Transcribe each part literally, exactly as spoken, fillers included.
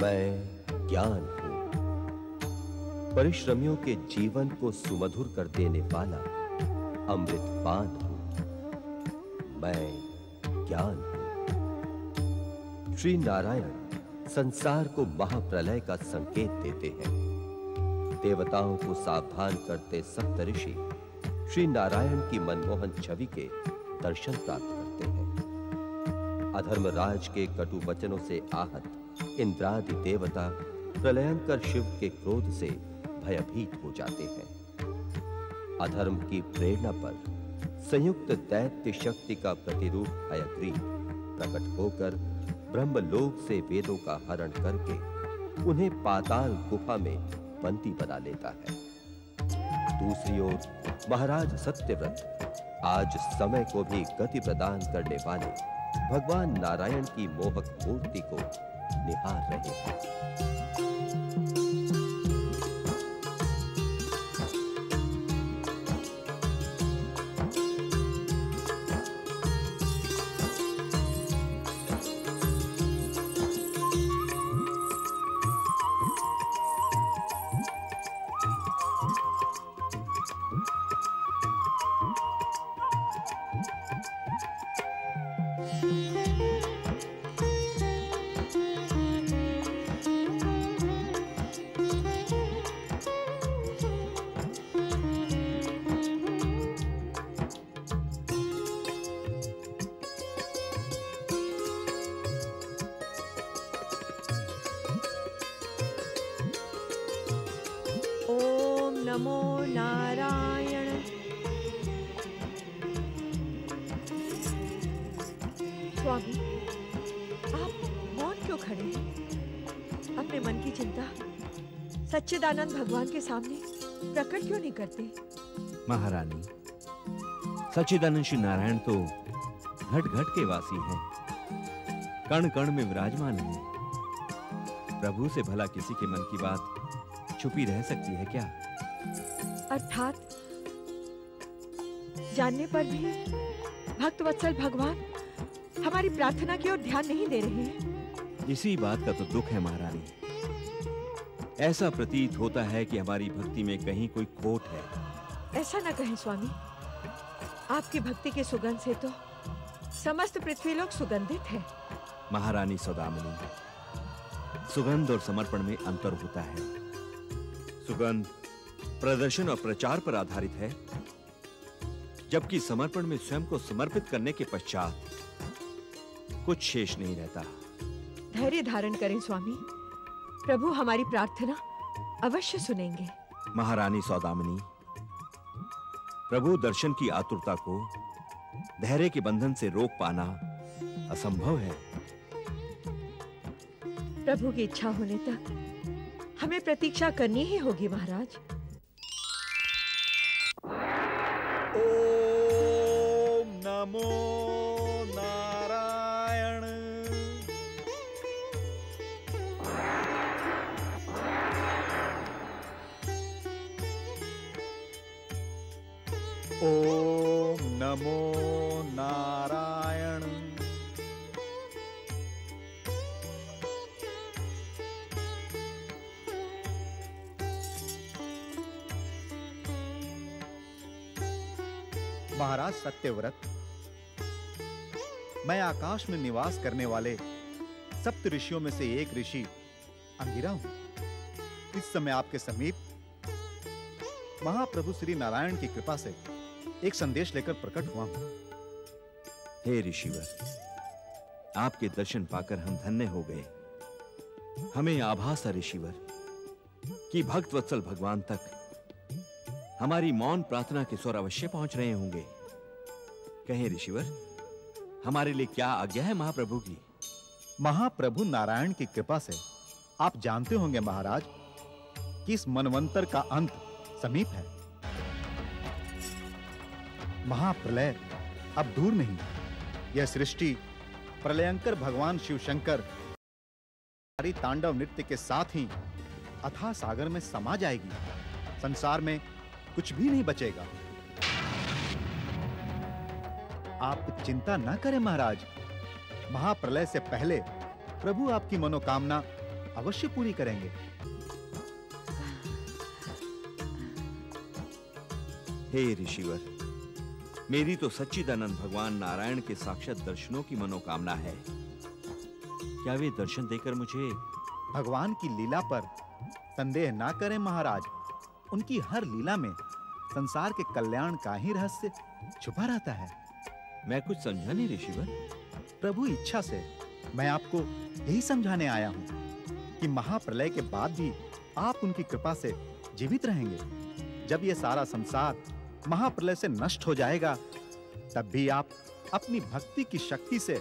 मैं ज्ञान हूं, परिश्रमियों के जीवन को सुमधुर कर देने वाला अमृतपान हूं। मैं ज्ञान हूं। श्री नारायण संसार को महाप्रलय का संकेत देते हैं। देवताओं को सावधान करते सप्तऋषि श्री नारायण की मनमोहन छवि के दर्शन प्राप्त करते हैं। अधर्मराज के कटु वचनों से आहत इंद्रादि देवता प्रलयंकर शिव के क्रोध से भयभीत हो जाते हैं। अधर्म की प्रेरणा पर संयुक्त दैत्य शक्ति का प्रतिरूप हयग्रीव प्रकट होकर ब्रह्मलोक से वेदों का हरण करके उन्हें पाताल गुफा में बंदी बना लेता है। दूसरी ओर महाराज सत्यव्रत आज समय को भी गति प्रदान करने वाले भगवान नारायण की मोहक मूर्ति को निहार रहे आनंद भगवान के सामने प्रकट क्यों नहीं करते? महारानी, सच्चिदानंद श्री नारायण तो घट घट के वासी हैं, कण कण में विराजमान हैं। प्रभु से भला किसी के मन की बात छुपी रह सकती है क्या? अर्थात जानने पर भी भक्त वत्सल भगवान हमारी प्रार्थना की ओर ध्यान नहीं दे रहे हैं। इसी बात का तो दुख है महारानी। ऐसा प्रतीत होता है कि हमारी भक्ति में कहीं कोई खोट है। ऐसा न कहें स्वामी, आपकी भक्ति के सुगंध से तो समस्त पृथ्वी लोग सुगंधित है। महारानी सौदामिनी, सुगंध और समर्पण में अंतर होता है। सुगंध प्रदर्शन और प्रचार पर आधारित है, जबकि समर्पण में स्वयं को समर्पित करने के पश्चात कुछ शेष नहीं रहता। धैर्य धारण करें स्वामी, प्रभु हमारी प्रार्थना अवश्य सुनेंगे। महारानी सौदामिनी, प्रभु दर्शन की आतुरता को धैर्य के बंधन से रोक पाना असंभव है। प्रभु की इच्छा होने तक हमें प्रतीक्षा करनी ही होगी महाराज। ओम नमो ओम नमो नारायण। महाराज सत्यव्रत, मैं आकाश में निवास करने वाले सप्त ऋषियों में से एक ऋषि अंगिरा हूं। इस समय आपके समीप महाप्रभु श्री नारायण की कृपा से एक संदेश लेकर प्रकट हुआ हूं। हे ऋषिवर, आपके दर्शन पाकर हम धन्य हो गए। हमें आभास है ऋषिवर कि भक्त वत्सल भगवान तक हमारी मौन प्रार्थना के स्वर अवश्य पहुंच रहे होंगे। कहें ऋषिवर, हमारे लिए क्या आज्ञा है महाप्रभु की? महाप्रभु नारायण की कृपा से आप जानते होंगे महाराज कि इस मनवंतर का अंत समीप है। महाप्रलय अब दूर नहीं। यह सृष्टि प्रलयंकर भगवान शिव शंकर हमारी तांडव नृत्य के साथ ही अथाह सागर में समा जाएगी। संसार में कुछ भी नहीं बचेगा। आप चिंता न करें महाराज, महाप्रलय से पहले प्रभु आपकी मनोकामना अवश्य पूरी करेंगे। हे ऋषिवर, मेरी तो सच्चिदानंद भगवान नारायण के साक्षात दर्शनों की मनोकामना है। क्या वे दर्शन देकर मुझे भगवान की लीला पर संदेह ना करें महाराज। उनकी हर लीला में संसार के कल्याण का ही रहस्य छुपा रहता है। मैं कुछ समझा नहीं ऋषिवर। प्रभु इच्छा से मैं आपको यही समझाने आया हूँ कि महाप्रलय के बाद भी आप उनकी कृपा से जीवित रहेंगे। जब ये सारा संसार महाप्रलय से नष्ट हो जाएगा, तब भी आप अपनी भक्ति की शक्ति से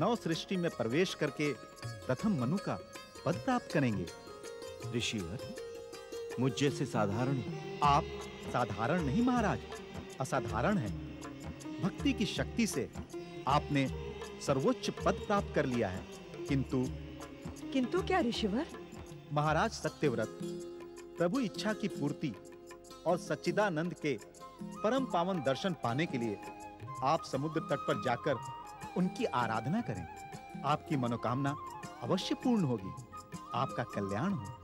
नव सृष्टि में प्रवेश करके प्रथम मनु का पद प्राप्त करेंगे। ऋषिवर, मुझ जैसे साधारण आप साधारण नहीं महाराज, असाधारण हैं। भक्ति की शक्ति से आपने सर्वोच्च पद प्राप्त कर लिया है। किंतु किंतु क्या ऋषिवर? महाराज सत्यव्रत, प्रभु इच्छा की पूर्ति और सच्चिदानंद के परम पावन दर्शन पाने के लिए आप समुद्र तट पर जाकर उनकी आराधना करें। आपकी मनोकामना अवश्य पूर्ण होगी। आपका कल्याण हो।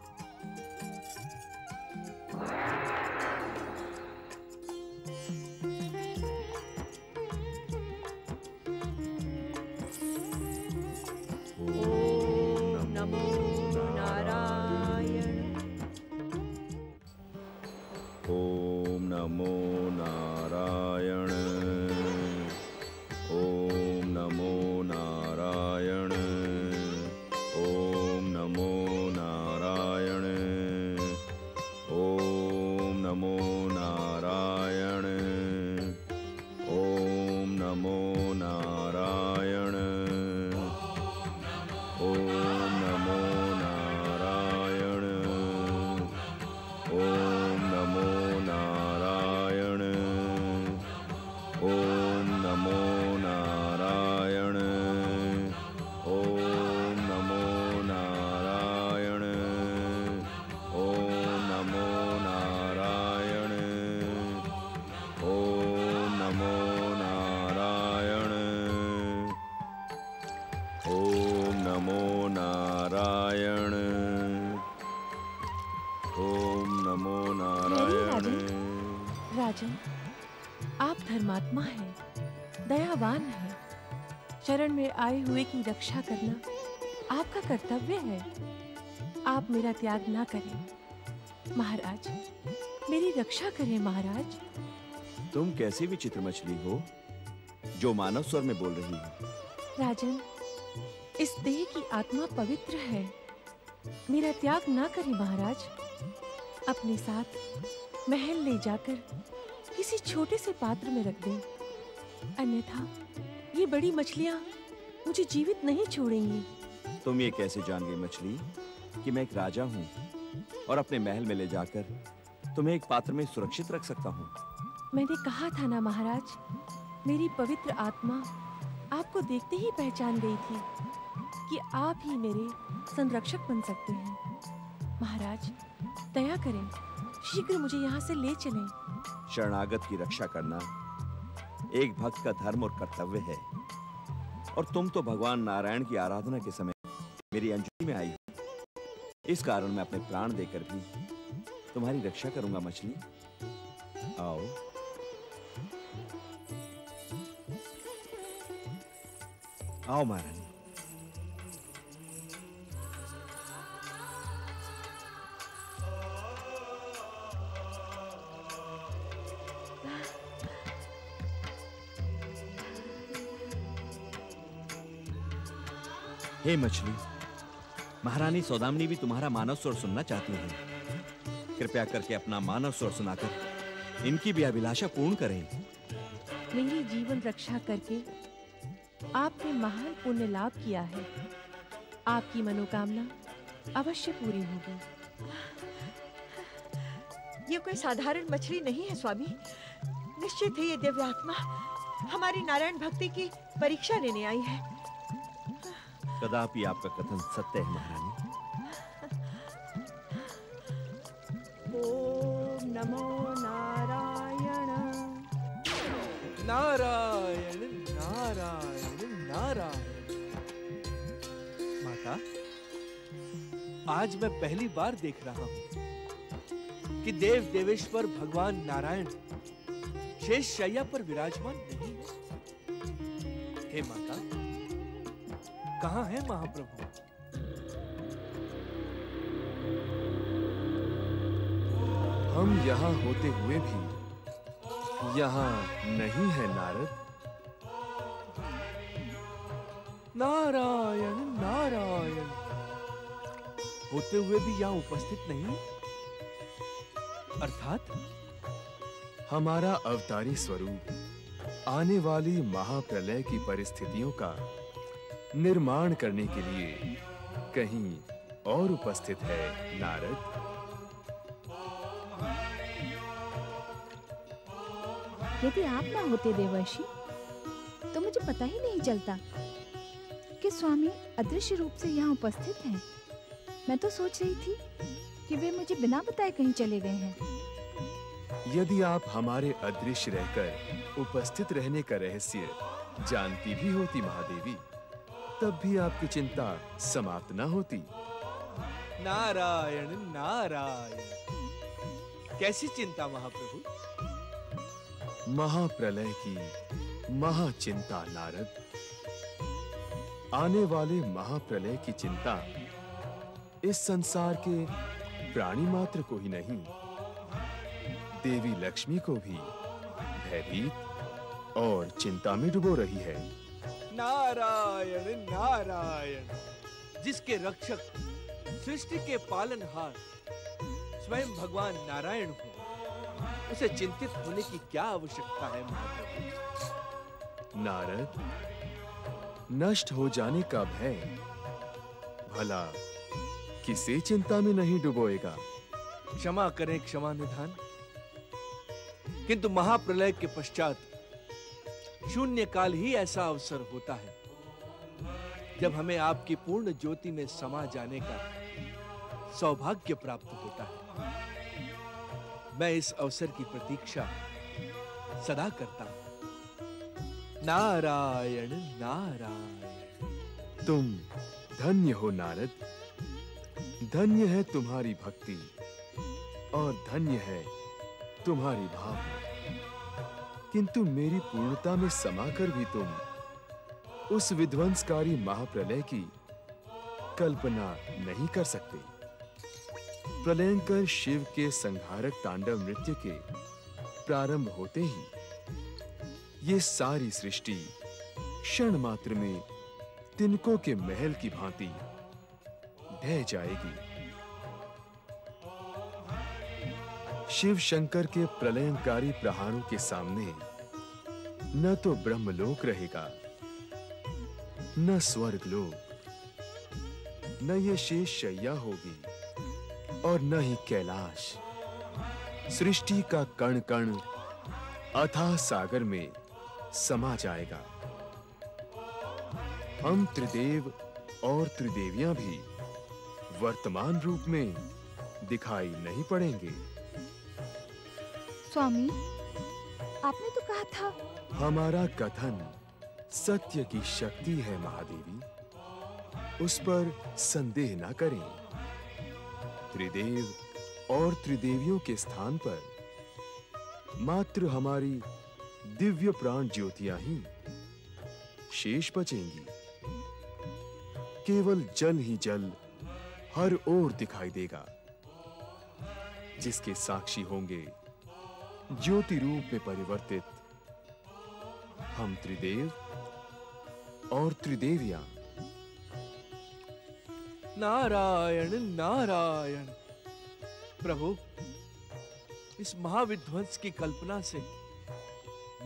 आए हुए की रक्षा करना आपका कर्तव्य है। आप मेरा त्याग ना करें महाराज, मेरी रक्षा करें महाराज। तुम कैसी विचित्र मछली हो जो मानव स्वर में बोल रही हो। राजन, इस देह की आत्मा पवित्र है। मेरा त्याग ना करें महाराज। अपने साथ महल ले जाकर किसी छोटे से पात्र में रख दें, अन्यथा ये बड़ी मछलियाँ मुझे जीवित नहीं छोड़ेंगी। तुम ये कैसे जान गई मछली कि मैं एक राजा हूँ और अपने महल में ले जाकर तुम्हें एक पात्र में सुरक्षित रख सकता हूँ? मैंने कहा था ना महाराज, मेरी पवित्र आत्मा आपको देखते ही पहचान गई थी कि आप ही मेरे संरक्षक बन सकते हैं। महाराज दया करें, शीघ्र मुझे यहाँ से ले चलें। शरणागत की रक्षा करना एक भक्त का धर्म और कर्तव्य है, और तुम तो भगवान नारायण की आराधना के समय मेरी अंजलि में आई हो। इस कारण मैं अपने प्राण देकर भी तुम्हारी रक्षा करूंगा मछली। आओ। आओ महारानी। हे मछली, महारानी सौदामिनी भी तुम्हारा मानव स्वर सुनना चाहती है। कृपया करके अपना मानव स्वर सुनाकर इनकी भी अभिलाषा पूर्ण करें। मेरी जीवन रक्षा करके आपने महान पुण्य लाभ किया है। आपकी मनोकामना अवश्य पूरी होगी। ये कोई साधारण मछली नहीं है स्वामी। निश्चित ही ये दिव्यात्मा हमारी नारायण भक्ति की परीक्षा लेने आई है। कदापि आपका कथन सत्य है महारानी। ओम नमो नारायण। नारायण नारायण नारायण। माता, आज मैं पहली बार देख रहा हूं कि देव देवेश्वर भगवान नारायण शेष शैया पर विराजमान नहीं है। हे माता, कहां है महाप्रभु? हम यहाँ होते हुए भी यहाँ नहीं है नारद। नारायण नारायण होते हुए भी यहाँ उपस्थित नहीं, अर्थात हमारा अवतारी स्वरूप आने वाली महाप्रलय की परिस्थितियों का निर्माण करने के लिए कहीं और उपस्थित है नारद। यदि आप ना होते देवर्षि, तो मुझे पता ही नहीं चलता कि स्वामी अदृश्य रूप से यहाँ उपस्थित हैं। मैं तो सोच रही थी कि वे मुझे बिना बताए कहीं चले गए हैं। यदि आप हमारे अदृश्य रहकर उपस्थित रहने का रहस्य जानती भी होती महादेवी, तब भी आपकी चिंता समाप्त ना होती। नारायण नारायण, कैसी चिंता महाप्रभु? महाप्रलय की महाचिंता नारद। आने वाले महाप्रलय की चिंता इस संसार के प्राणी मात्र को ही नहीं, देवी लक्ष्मी को भी भयभीत और चिंता में डुबो रही है। नारायण नारायण, जिसके रक्षक सृष्टि के पालनहार स्वयं भगवान नारायण हो, उसे चिंतित होने की क्या आवश्यकता है महाप्रभु? नारद, नष्ट हो जाने का भय भला किसे चिंता में नहीं डुबोएगा? क्षमा करें क्षमा निधान, किंतु महाप्रलय के पश्चात शून्यकाल ही ऐसा अवसर होता है जब हमें आपकी पूर्ण ज्योति में समा जाने का सौभाग्य प्राप्त होता है। मैं इस अवसर की प्रतीक्षा सदा करता हूं। नारायण नारायण। तुम धन्य हो नारद, धन्य है तुम्हारी भक्ति और धन्य है तुम्हारी भावना, किंतु मेरी पूर्णता में समाकर भी तुम उस विध्वंसकारी महाप्रलय की कल्पना नहीं कर सकते। प्रलयंकर शिव के संहारक तांडव नृत्य के प्रारंभ होते ही ये सारी सृष्टि क्षण मात्र में तिनकों के महल की भांति ढह जाएगी। शिव शंकर के प्रलयंकारी प्रहारों के सामने न तो ब्रह्मलोक रहेगा, न स्वर्गलोक, न ये शेष शैया होगी और न ही कैलाश। सृष्टि का कण कण अथाह सागर में समा जाएगा। हम त्रिदेव और त्रिदेवियां भी वर्तमान रूप में दिखाई नहीं पड़ेंगे। स्वामी, आपने तो कहा था। हमारा कथन सत्य की शक्ति है महादेवी, उस पर संदेह ना करें। त्रिदेव और त्रिदेवियों के स्थान पर मात्र हमारी दिव्य प्राण ज्योतियां ही शेष बचेंगी। केवल जल ही जल हर ओर दिखाई देगा, जिसके साक्षी होंगे ज्योति रूप में परिवर्तित हम त्रिदेव और त्रिदेवियां। नारायण नारायण। प्रभु, इस महाविध्वंस की कल्पना से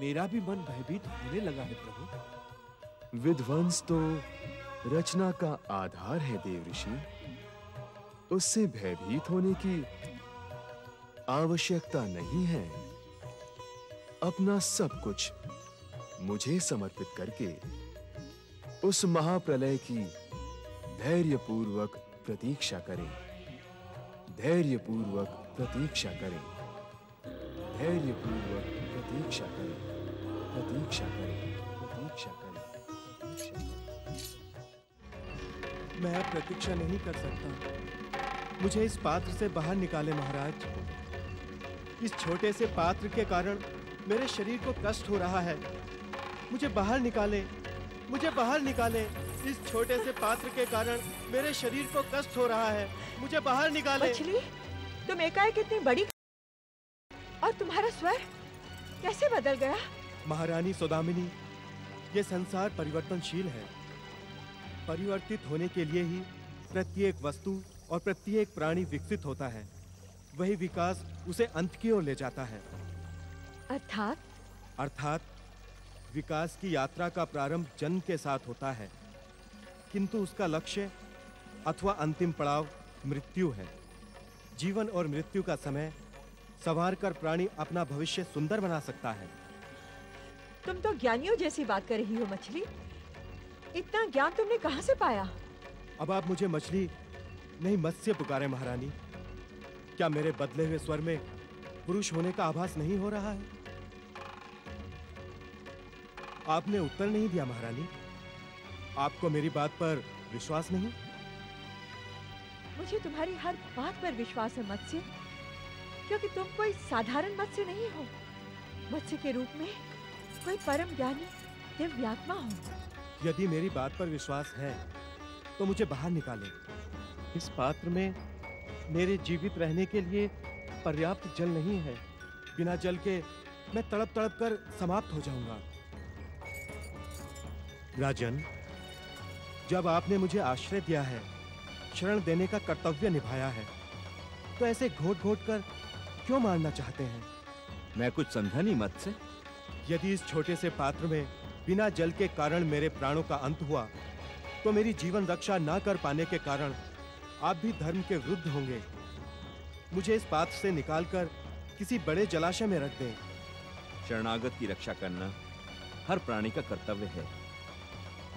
मेरा भी मन भयभीत होने लगा है प्रभु। विध्वंस तो रचना का आधार है देवर्षि, उससे भयभीत होने की आवश्यकता नहीं है। अपना सब कुछ मुझे समर्पित करके उस महाप्रलय की धैर्यपूर्वक प्रतीक्षा करें, धैर्यपूर्वक प्रतीक्षा करें, धैर्यपूर्वक प्रतीक्षा करें, प्रतीक्षा करें, प्रतीक्षा करें। मैं प्रतीक्षा नहीं कर सकता। मुझे इस पात्र से बाहर निकाले महाराज। इस छोटे से पात्र के कारण मेरे शरीर को कष्ट हो रहा है। मुझे बाहर निकाले, मुझे बाहर निकाले। इस छोटे से पात्र के कारण मेरे शरीर को कष्ट हो रहा है। मुझे बाहर निकाले। मछली, तुम एकाएक इतनी बड़ी और तुम्हारा स्वर कैसे बदल गया? महारानी सौदामिनी, ये संसार परिवर्तनशील है। परिवर्तित होने के लिए ही प्रत्येक वस्तु और प्रत्येक प्राणी विकसित होता है। वही विकास उसे अंत की ओर ले जाता है। अर्थात अर्थात विकास की यात्रा का प्रारंभ जन्म के साथ होता है, किंतु उसका लक्ष्य अथवा अंतिम पड़ाव मृत्यु है। जीवन और मृत्यु का समय संवार कर प्राणी अपना भविष्य सुंदर बना सकता है। तुम तो ज्ञानियों जैसी बात कर रही हो मछली। इतना ज्ञान तुमने कहां से पाया? अब आप मुझे मछली नहीं मत्स्य पुकारे महारानी। क्या मेरे बदले हुए स्वर में पुरुष होने का आभास नहीं हो रहा है? आपने उत्तर नहीं दिया महारानी। आपको मेरी बात पर विश्वास नहीं? मुझे तुम्हारी हर बात पर विश्वास है मत्स्य, क्योंकि तुम कोई साधारण मत्स्य नहीं हो। मत्स्य के रूप में कोई परम ज्ञानी दिव्यात्मा हो। यदि मेरी बात पर विश्वास है तो मुझे बाहर निकाले। इस पात्र में मेरे जीवित रहने के लिए पर्याप्त जल नहीं है। बिना जल के मैं तड़प तड़प कर समाप्त हो जाऊंगा। राजन, जब आपने मुझे आश्रय दिया है, शरण देने का कर्तव्य निभाया है, तो ऐसे घोट घोट कर क्यों मारना चाहते हैं? मैं कुछ समझा नहीं मत से। यदि इस छोटे से पात्र में बिना जल के कारण मेरे प्राणों का अंत हुआ, तो मेरी जीवन रक्षा ना कर पाने के कारण आप भी धर्म के विरुद्ध होंगे। मुझे इस पात्र से निकालकर किसी बड़े जलाशय में रख दें। शरणागत की रक्षा करना हर प्राणी का कर्तव्य है,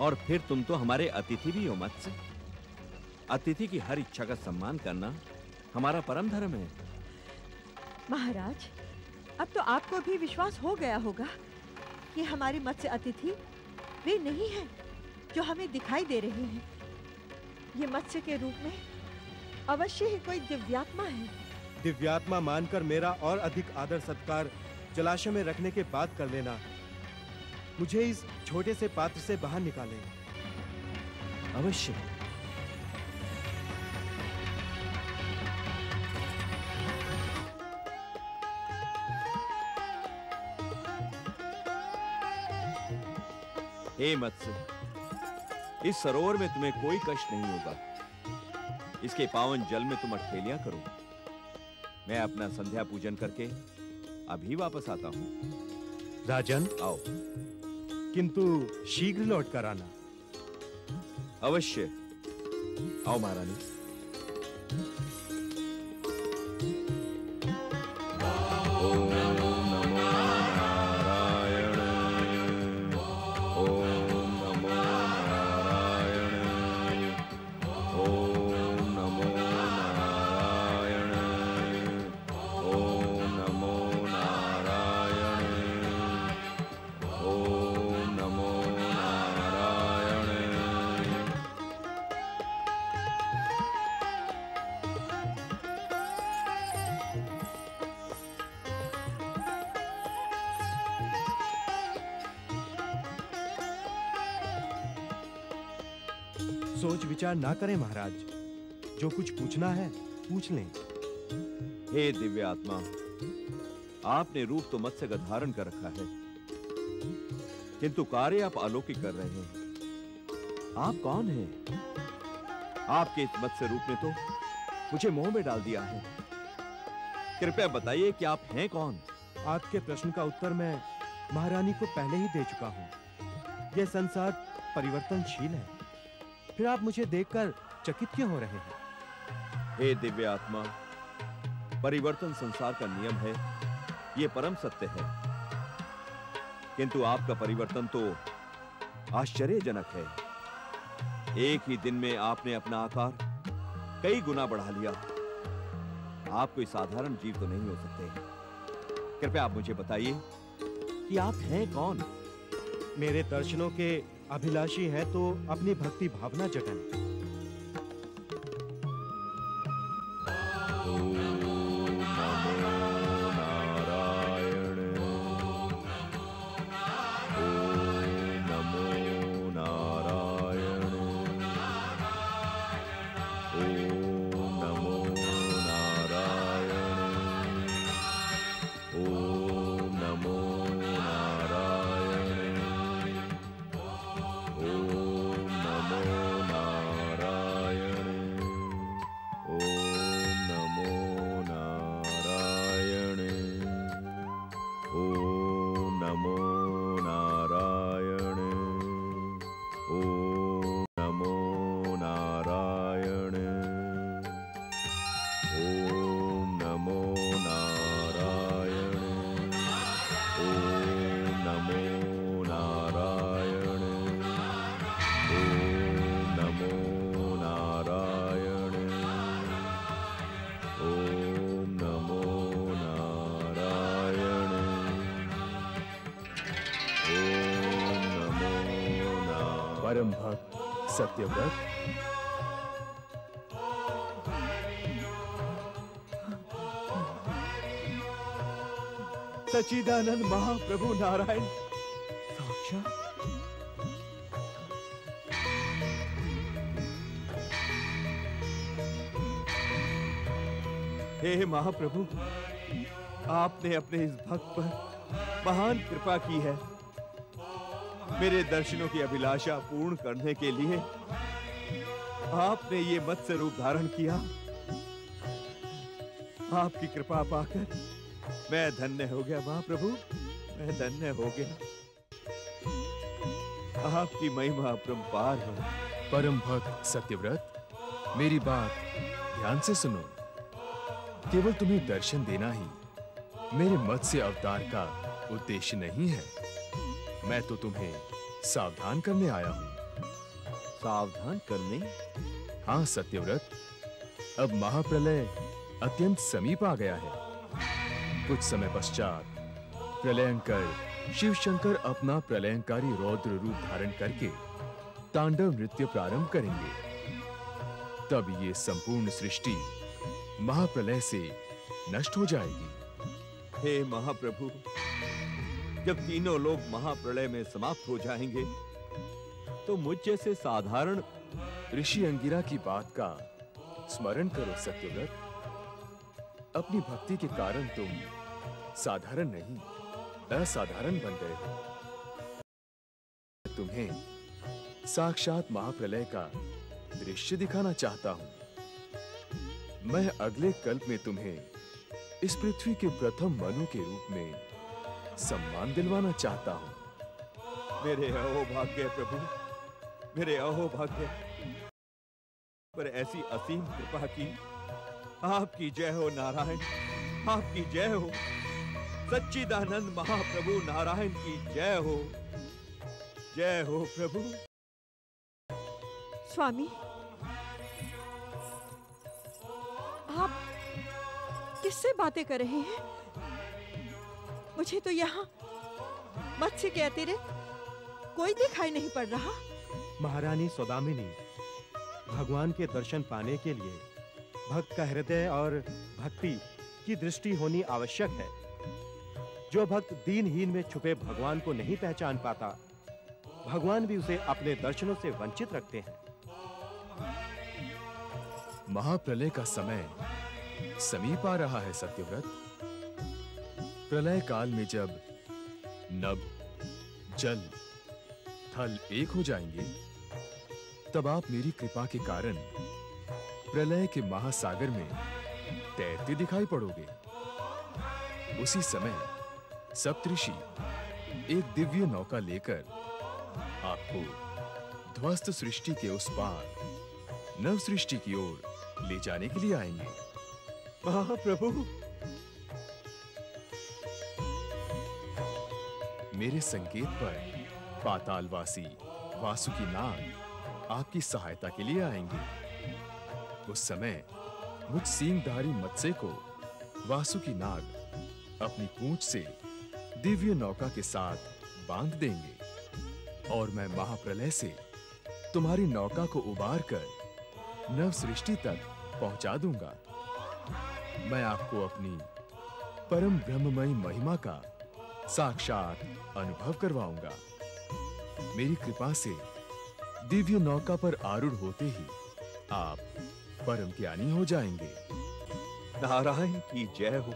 और फिर तुम तो हमारे अतिथि भी हो मत्स्य। अतिथि की हर इच्छा का सम्मान करना हमारा परम धर्म है। महाराज, अब तो आपको भी विश्वास हो गया होगा कि हमारे मत्स्य अतिथि वे नहीं हैं जो हमें दिखाई दे रहे हैं। ये मत्स्य के रूप में अवश्य ही कोई दिव्यात्मा है। दिव्यात्मा मानकर मेरा और अधिक आदर सत्कार जलाशय में रखने के बाद कर लेना। मुझे इस छोटे से पात्र से बाहर निकालें। अवश्य। हे मत्स्य, इस सरोवर में तुम्हें कोई कष्ट नहीं होगा। इसके पावन जल में तुम अठेलियां करो। मैं अपना संध्या पूजन करके अभी वापस आता हूं। राजन, आओ, किंतु शीघ्र लौट कर आना। अवश्य। आओ महारानी। ओम नमो नारायण, ओम नमो नारायण, ओम नमो नारायण, ओम नमो नारायण। सोच विचार ना करें महाराज, जो कुछ पूछना है पूछ लें। हे दिव्य आत्मा, आपने रूप तो मत्स्य का धारण कर रखा है, किंतु कार्य आप अलौकिक कर रहे हैं। आप कौन हैं? आपके इस मत्स्य रूप ने तो मुझे मोह में डाल दिया है। कृपया बताइए कि आप हैं कौन? आपके प्रश्न का उत्तर मैं महारानी को पहले ही दे चुका हूँ। यह संसार परिवर्तनशील है। फिर आप मुझे देखकर चकित क्यों हो रहे हैं? हे दिव्य आत्मा, परिवर्तन संसार का नियम है, ये परम सत्य है, किंतु आपका परिवर्तन तो आश्चर्यजनक है। एक ही दिन में आपने अपना आकार कई गुना बढ़ा लिया। आप कोई साधारण जीव तो नहीं हो सकते। कृपया आप मुझे बताइए कि आप हैं कौन? मेरे दर्शनों के अभिलाषी है तो अपनी भक्ति भावना जगाएं। परम भक्त सत्यव्रत सचिदानंद महाप्रभु नारायण साक्षात हे महाप्रभु, आपने अपने इस भक्त पर महान कृपा की है। मेरे दर्शनों की अभिलाषा पूर्ण करने के लिए आपने ये मत्स्य रूप धारण किया। आपकी कृपा पाकर मैं धन्य हो गया महाप्रभु, मैं धन्य हो गया। आपकी महिमा अपरंपार है। परम भक्त सत्यव्रत, मेरी बात ध्यान से सुनो। केवल तुम्हें दर्शन देना ही मेरे मत्स्य अवतार का उद्देश्य नहीं है। मैं तो तुम्हें सावधान करने आया हूँ। सावधान करने? हाँ सत्यव्रत, अब महाप्रलय अत्यंत समीप आ गया है। कुछ समय पश्चात प्रलयंकर शिव शंकर अपना प्रलयंकारी रौद्र रूप धारण करके तांडव नृत्य प्रारंभ करेंगे। तब ये संपूर्ण सृष्टि महाप्रलय से नष्ट हो जाएगी। हे महाप्रभु, जब तीनों लोग महाप्रलय में समाप्त हो जाएंगे तो मुझ जैसे साधारण ऋषि अंगिरा की बात का स्मरण करो सत्यव्रत। अपनी भक्ति के कारण तुम साधारण नहीं असाधारण बन गए हो। तुम्हें साक्षात महाप्रलय का दृश्य दिखाना चाहता हूं। मैं अगले कल्प में तुम्हें इस पृथ्वी के प्रथम मनु के रूप में सम्मान दिलवाना चाहता हूं। मेरे अहोभाग्य प्रभु, मेरे अहोभाग्य पर ऐसी असीम कृपा की। आपकी जय हो नारायण, आपकी जय हो। सच्चिदानंद महाप्रभु नारायण की जय हो। जय हो प्रभु। स्वामी, आप किससे बातें कर रहे हैं? मुझे तो यहाँ मत्स्य के अतिरिक्त कोई दिखाई नहीं पड़ रहा। महारानी सौदामिनी, भगवान के दर्शन पाने के लिए भक्त का हृदय और भक्ति की दृष्टि होनी आवश्यक है। जो भक्त दीनहीन में छुपे भगवान को नहीं पहचान पाता, भगवान भी उसे अपने दर्शनों से वंचित रखते हैं। महाप्रलय का समय समीप आ रहा है सत्यव्रत। प्रलय काल में जब नभ जल थल एक हो जाएंगे, तब आप मेरी कृपा के कारण प्रलय के महासागर में तैरते दिखाई पड़ोगे। उसी समय सप्तऋषि एक दिव्य नौका लेकर आपको ध्वस्त सृष्टि के उस पार नव सृष्टि की ओर ले जाने के लिए आएंगे। महाप्रभु, मेरे संकेत पर पातालवासी वासुकी नाग आपकी सहायता के लिए आएंगे। उस समय मुझ सींगधारी मत्स्य को वासुकी नाग अपनी पूंछ से दिव्य नौका के साथ बांध देंगे और मैं महाप्रलय से तुम्हारी नौका को उबार कर नव सृष्टि तक पहुंचा दूंगा। मैं आपको अपनी परम ब्रह्ममयी महिमा का साक्षात अनुभव करवाऊंगा। मेरी कृपा से दिव्य नौका पर आरूढ़ होते ही आप परम ज्ञानी हो जाएंगे। नारायण की जय हो।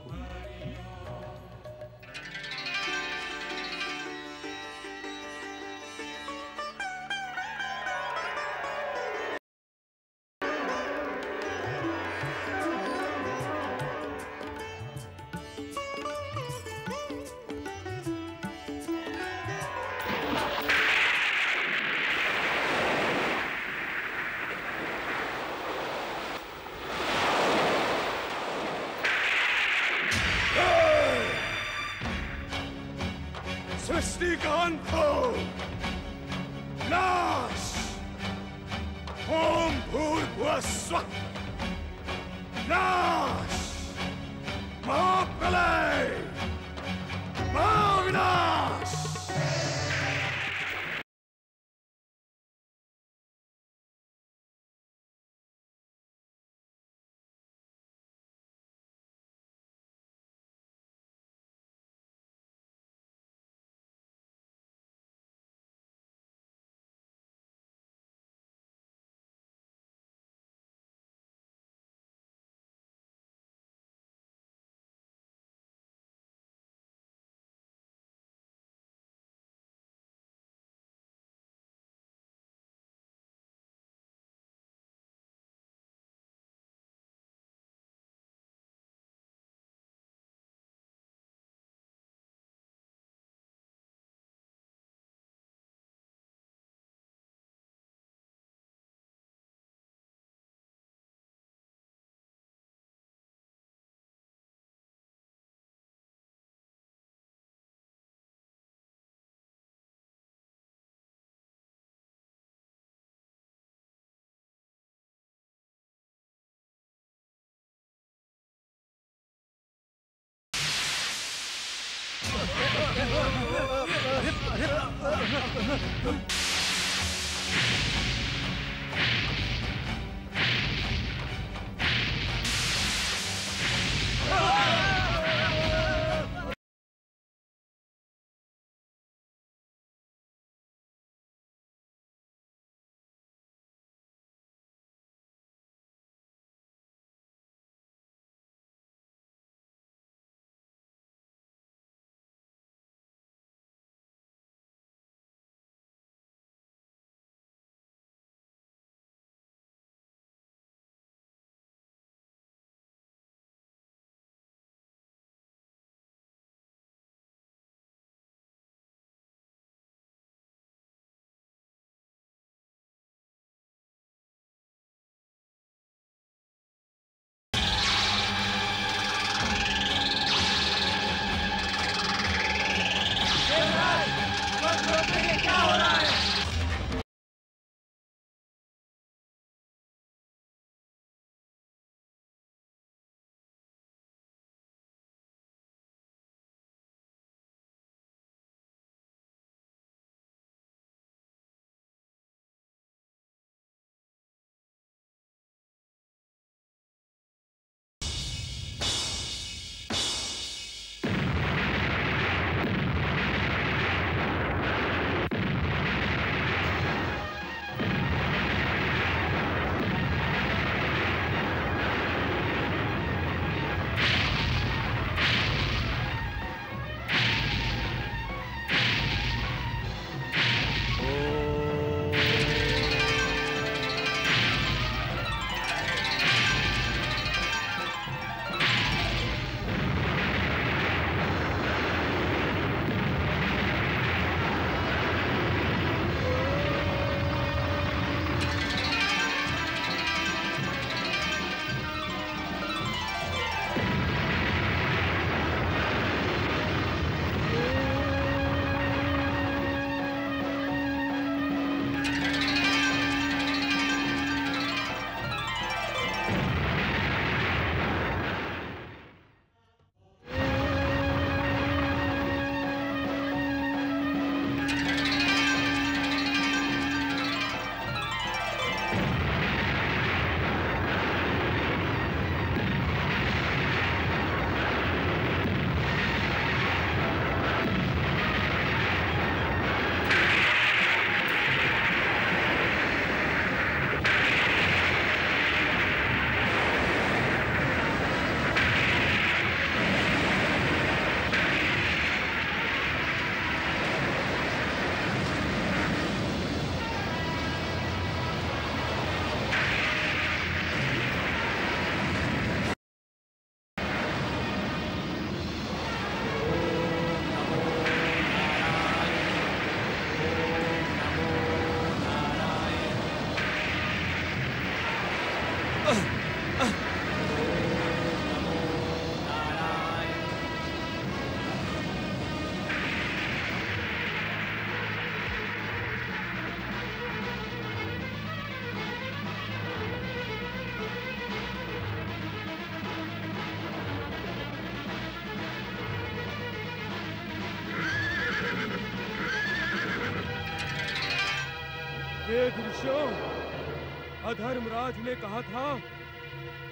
अधर्मराज ने कहा था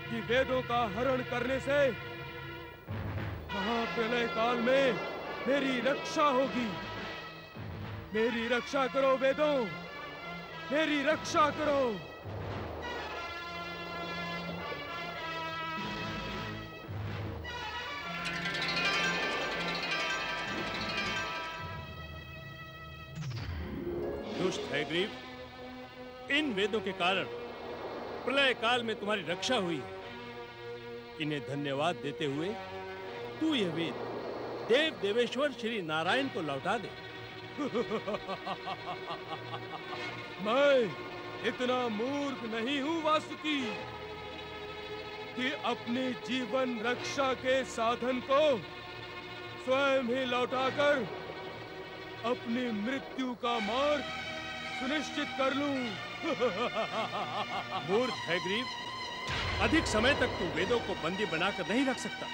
कि वेदों का हरण करने से महाप्रलय काल में मेरी रक्षा होगी। मेरी रक्षा करो वेदों, मेरी रक्षा करो। दुष्ट हयग्रीव, इन वेदों के कारण प्रलय काल में तुम्हारी रक्षा हुई है। इन्हें धन्यवाद देते हुए तू यह वेद देव देवेश्वर श्री नारायण को लौटा दे। मैं इतना मूर्ख नहीं हूं वासुकी कि अपने जीवन रक्षा के साधन को स्वयं ही लौटाकर अपनी मृत्यु का मार्ग सुनिश्चित कर लूं। मूर्ख हयग्रीव, अधिक समय तक तू वेदों को बंदी बनाकर नहीं रख सकता।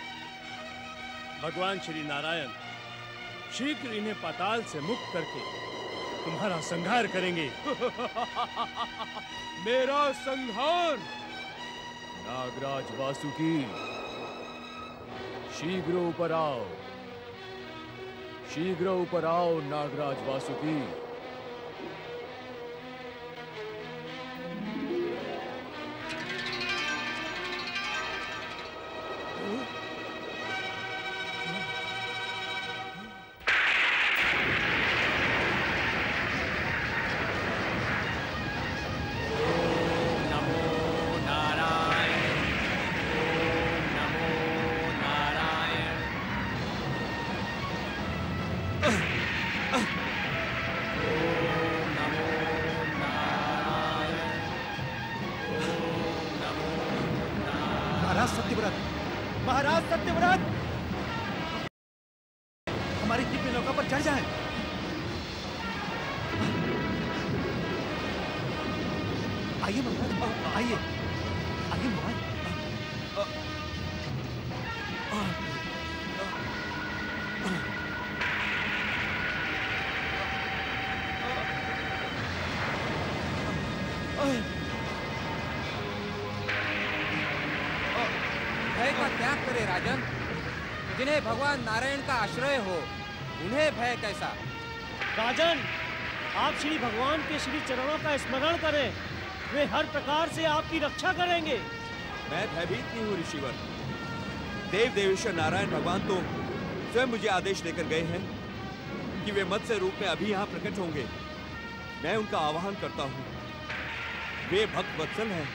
भगवान श्री नारायण शीघ्र इन्हें पाताल से मुक्त करके तुम्हारा संहार करेंगे। मेरा संहार? नागराज वासुकी शीघ्र ऊपर आओ, शीघ्र ऊपर आओ नागराज वासुकी। भगवान नारायण का आश्रय हो, उन्हें भय कैसा? राजन, आप श्री भगवान के श्री चरणों का स्मरण करें, वे हर प्रकार से आपकी रक्षा करेंगे। मैं भयभीत नहीं हूँ ऋषिवर। देव देवेश्वर नारायण भगवान तो स्वयं मुझे आदेश देकर गए हैं कि वे मत्स्य रूप में अभी यहाँ प्रकट होंगे। मैं उनका आह्वान करता हूँ, वे भक्त वत्सल हैं,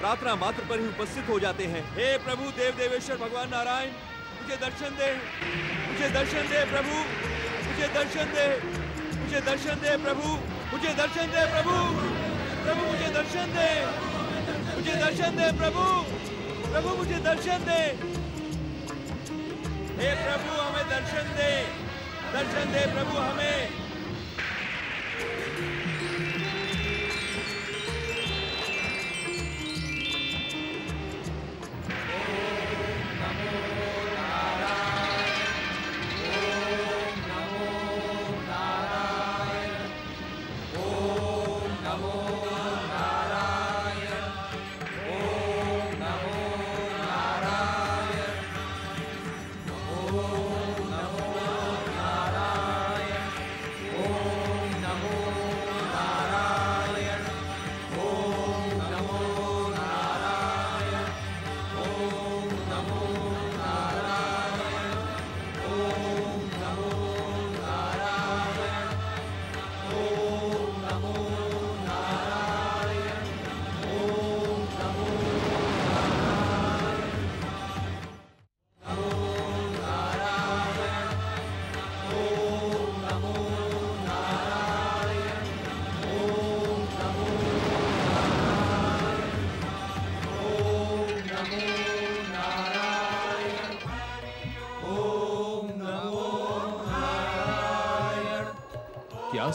प्रार्थना मात्र पर ही उपस्थित हो जाते हैं। हे प्रभु देव देवेश्वर भगवान नारायण, मुझे दर्शन दे, मुझे दर्शन दे प्रभु, मुझे दर्शन दे, मुझे दर्शन दे प्रभु, मुझे दर्शन दे प्रभु, प्रभु मुझे दर्शन दे, मुझे दर्शन दे प्रभु, प्रभु मुझे दर्शन दे। हे प्रभु हमें दर्शन दे, दर्शन दे प्रभु हमें।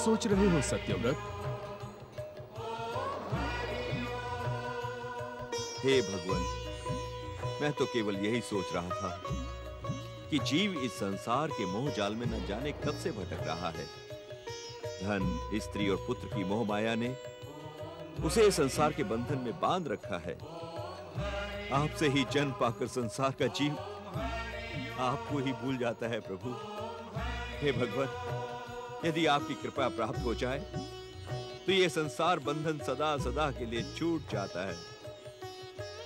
सोच रहे हो सत्यव्रत? हे भगवान, मैं तो केवल यही सोच रहा था कि जीव इस संसार के मोह जाल में न जाने कब से भटक रहा है। धन, स्त्री और पुत्र की मोह माया ने उसे संसार के बंधन में बांध रखा है। आपसे ही जन्म पाकर संसार का जीव आपको ही भूल जाता है प्रभु। हे भगवान, यदि आपकी कृपा प्राप्त हो जाए तो ये संसार बंधन सदा सदा के लिए छूट जाता है।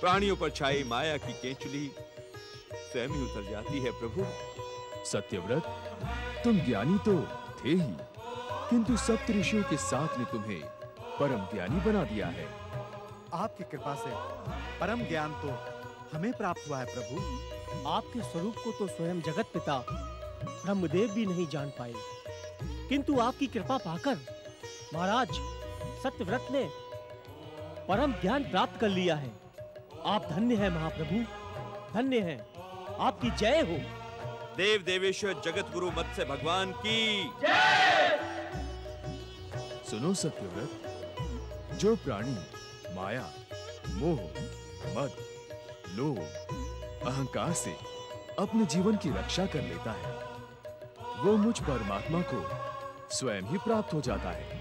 प्राणियों पर छाई माया की केंचुली स्वयं ही उतर जाती है प्रभु। सत्यव्रत, तुम ज्ञानी तो थे ही, किंतु सप्तऋषियों के साथ ने तुम्हें परम ज्ञानी बना दिया है। आपकी कृपा से परम ज्ञान तो हमें प्राप्त हुआ है प्रभु। आपके स्वरूप को तो स्वयं जगत पिता ब्रह्मदेव भी नहीं जान पाए, किंतु आपकी कृपा पाकर महाराज सत्यव्रत ने परम ज्ञान प्राप्त कर लिया है। आप धन्य हैं महाप्रभु, धन्य हैं। आपकी जय हो। देव देवेश्वर जगत गुरु मत्स्य भगवान की जय। सुनो सत्यव्रत, जो प्राणी माया, मोह, मद, लोभ, अहंकार से अपने जीवन की रक्षा कर लेता है, वो मुझ परमात्मा को स्वयं ही प्राप्त हो जाता है।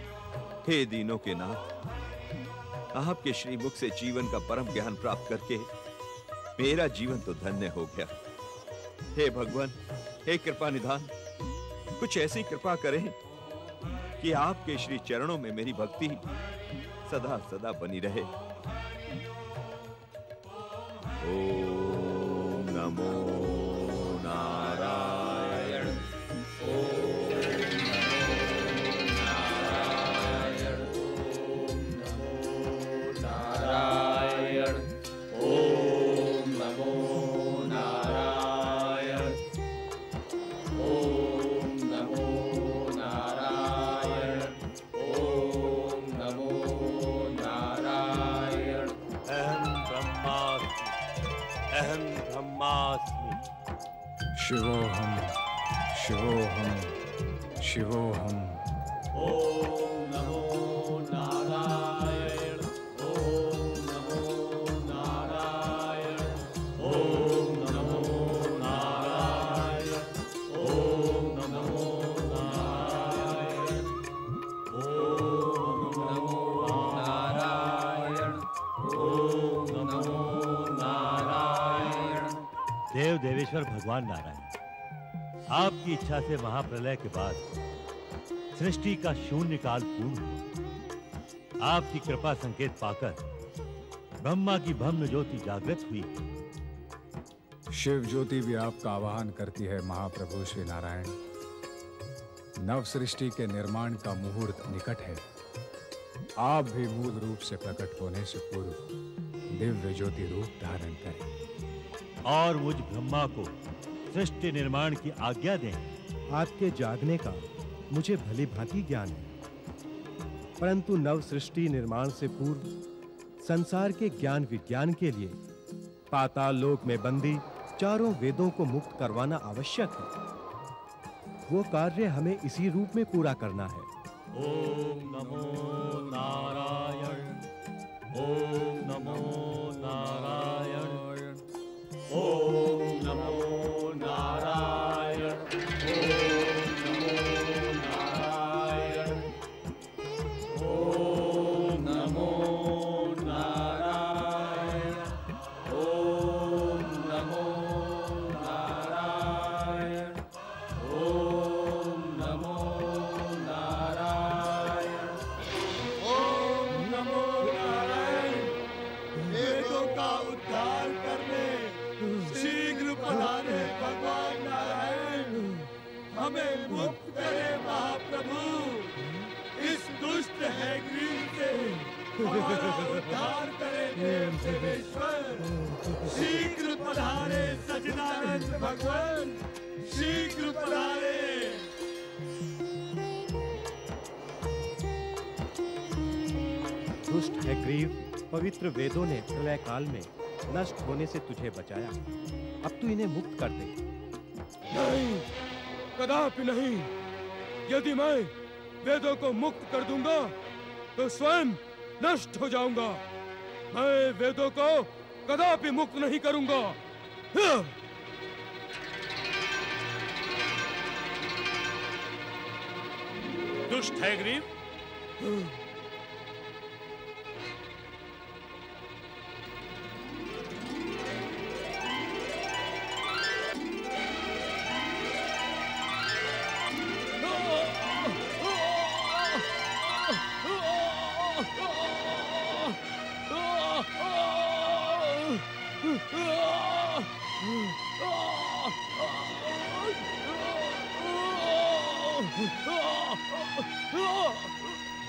हे दीनों के नाथ, आपके श्रीमुख से जीवन का परम ज्ञान प्राप्त करके मेरा जीवन तो धन्य हो गया। हे भगवान, हे कृपा निधान, कुछ ऐसी कृपा करें कि आपके श्री चरणों में मेरी भक्ति सदा सदा बनी रहे। ओम नमो नारायण, ओम नमो नारायण, ओम नमो नारायण, ओम नमो नारायण, ओम नमो नारायण, ओम नमो नारायण। अहम ब्रह्मास्मि, अहम ब्रह्मास्मि, शिवोहम शिवोहम शिवोहम। ओम नमो नारायण, ओम नमो नारायण, ओम नमो नारायण, ओम नमो नारायण, ओम नमो नारायण, ओम नमो नारायण। देव देवेश्वर भगवान नारायण, आपकी इच्छा से महाप्रलय के बाद सृष्टि का शून्य काल पूर्ण हुआ। आपकी कृपा संकेत पाकर ब्रह्मा की ब्रह्म ज्योति जागृत हुई। शिव ज्योति भी आपका आवाहन करती है महाप्रभु श्री नारायण। नव सृष्टि के निर्माण का मुहूर्त निकट है। आप भी मूल रूप से प्रकट होने से पूर्व दिव्य ज्योति रूप धारण करें और मुझ ब्रह्मा को सृष्टि निर्माण की आज्ञा दें। आपके जागने का मुझे भली भांति ज्ञान है, परंतु नव सृष्टि निर्माण से पूर्व संसार के ज्ञान विज्ञान के लिए पाताल लोक में बंदी चारों वेदों को मुक्त करवाना आवश्यक है। वो कार्य हमें इसी रूप में पूरा करना है। ओम नमो नारायण, ओम नमो नारायण, ओम नमो नारायण, ओम नमो नारायण, ओम नमो नारायण, ओम नमो नारायण, ओम नमो नारायण, ओम नमो नारायण। वेदों का उद्धार करने शीघ्र पधारे भगवान नारायण, हमें मुक्त करे महाप्रभु। इस दुष्ट हयग्रीव से हमारा उद्धार करे देव देवेश्वर। शीघ्र पधारे सचिदानंद भगवान, शीघ्र पधारे। दुष्ट हयग्रीव, पवित्र वेदों ने प्रलय काल में नष्ट होने से तुझे बचाया। अब तू इन्हें मुक्त कर दे। नहीं, कदापि नहीं। यदि मैं वेदों को मुक्त कर दूंगा तो स्वयं नष्ट हो जाऊंगा। मैं वेदों को कदापि मुक्त नहीं करूंगा। दुष्ट हयग्रीव,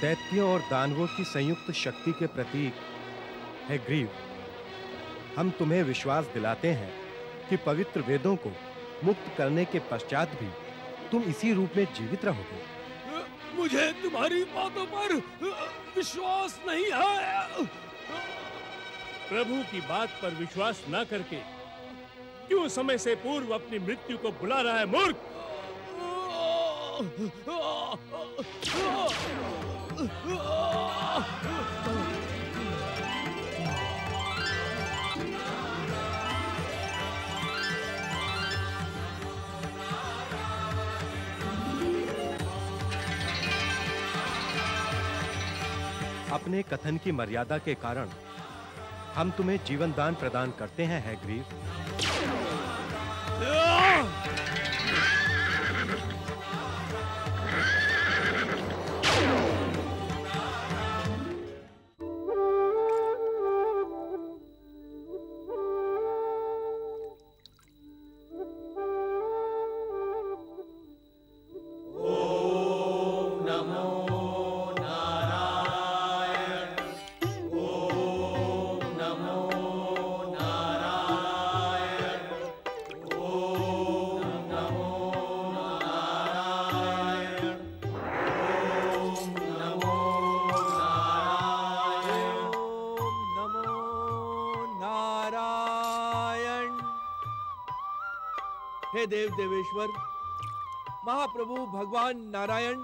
दैत्यों और दानवों की संयुक्त शक्ति के प्रतीक हयग्रीव, हम तुम्हें विश्वास दिलाते हैं कि पवित्र वेदों को मुक्त करने के पश्चात भी तुम इसी रूप में जीवित रहोगे। मुझे तुम्हारी बातों पर विश्वास नहीं है। प्रभु की बात पर विश्वास न करके क्यों समय से पूर्व अपनी मृत्यु को बुला रहा है मूर्ख? अपने कथन की मर्यादा के कारण हम तुम्हें जीवन दान प्रदान करते हैं हयग्रीव। देव देवेश्वर महाप्रभु भगवान नारायण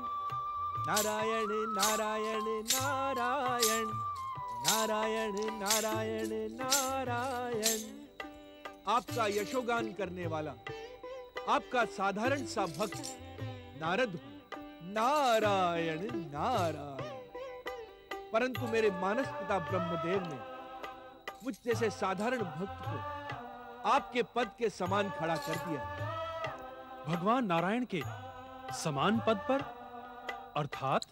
नारायण नारायण नारायण नारायण नारायण नारायण आपका यशोगान करने वाला आपका साधारण सा भक्त नारद नारायण नारायण, परंतु मेरे मानस पिता ब्रह्मदेव ने मुझ जैसे साधारण भक्त को आपके पद के समान खड़ा कर दिया। भगवान नारायण के समान पद पर, अर्थात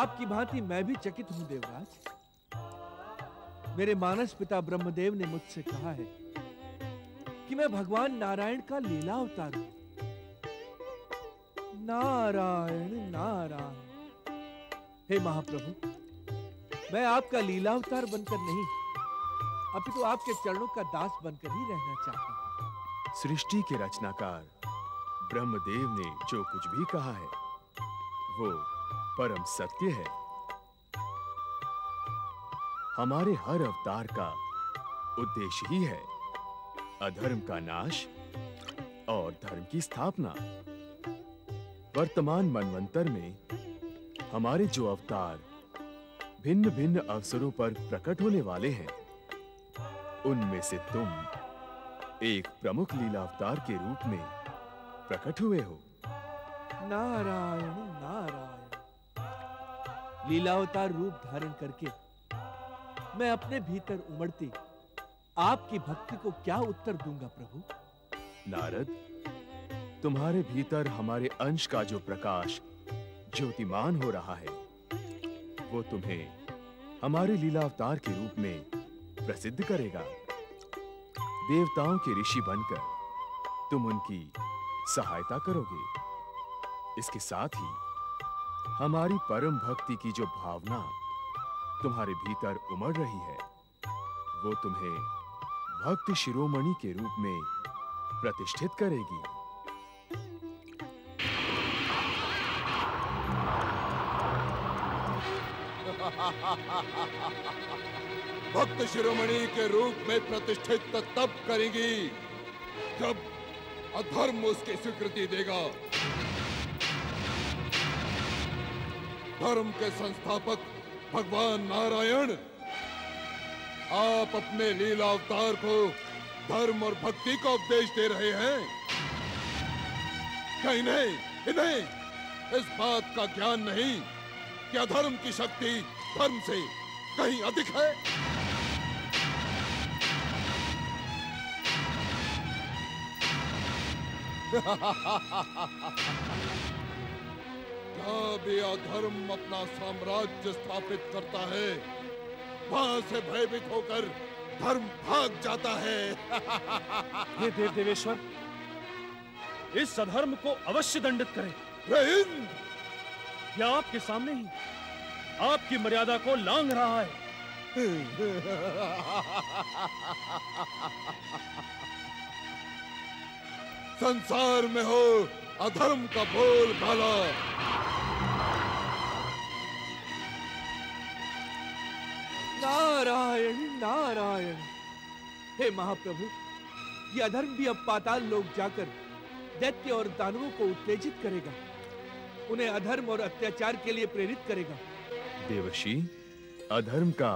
आपकी भांति मैं भी चकित हूं देवराज। मेरे मानस पिता ब्रह्मदेव ने मुझसे कहा है कि मैं भगवान नारायण का लीला अवतार हूं। नारायण नारायण, हे महाप्रभु, मैं आपका लीला अवतार बनकर नहीं अपितु तो आपके चरणों का दास बनकर ही रहना चाहता हूं। सृष्टि के रचनाकार ब्रह्मदेव ने जो कुछ भी कहा है वो परम सत्य है। हमारे हर अवतार का उद्देश्य ही है अधर्म का नाश और धर्म की स्थापना। वर्तमान मनवंतर में हमारे जो अवतार भिन्न भिन्न अवसरों पर प्रकट होने वाले हैं, उनमें से तुम एक प्रमुख लीला अवतार के रूप में प्रकट हुए हो। नारायण नारायण, लीलावतार रूप धारण करके मैं अपने भीतर उमड़ती आपकी भक्ति को क्या उत्तर दूंगा प्रभु? नारद, तुम्हारे भीतर हमारे अंश का जो प्रकाश ज्योतिमान हो रहा है वो तुम्हें हमारे लीलावतार के रूप में प्रसिद्ध करेगा। देवताओं के ऋषि बनकर तुम उनकी सहायता करोगे। इसके साथ ही हमारी परम भक्ति की जो भावना तुम्हारे भीतर उमड़ रही है वो तुम्हें भक्त शिरोमणि के रूप में प्रतिष्ठित करेगी। भक्त शिरोमणि के रूप में प्रतिष्ठित तब करेगी जब अधर्म उसकी स्वीकृति देगा। धर्म के संस्थापक भगवान नारायण, आप अपने लीला अवतार को धर्म और भक्ति का उपदेश दे रहे हैं। क्या इन्हें इन्हें इस बात का ज्ञान नहीं कि अधर्म की शक्ति धर्म से कहीं अधिक है? जहाँ भी अधर्म अपना साम्राज्य स्थापित करता है वहां से भयभीत होकर धर्म भाग जाता है। हे देव देवेश्वर, इस अधर्म को अवश्य दंडित करें। या आपके सामने ही आपकी मर्यादा को लांघ रहा है। संसार में हो अधर्म का बोल भाला, नारायण नारायण। हे महाप्रभु, ये अधर्म भी अब पाताल लोग जाकर दैत्य और दानवों को उत्तेजित करेगा, उन्हें अधर्म और अत्याचार के लिए प्रेरित करेगा। देवशी, अधर्म का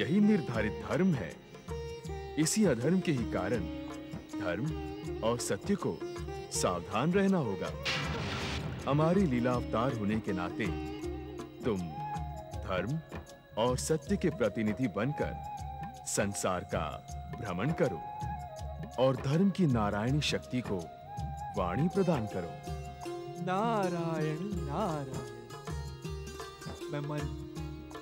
यही निर्धारित धर्म है। इसी अधर्म के ही कारण धर्म और सत्य को सावधान रहना होगा। हमारे लीला अवतार होने के नाते तुम धर्म और सत्य के प्रतिनिधि बनकर संसार का भ्रमण करो और धर्म की नारायणी शक्ति को वाणी प्रदान करो। नारायण नारायण। मैं मन,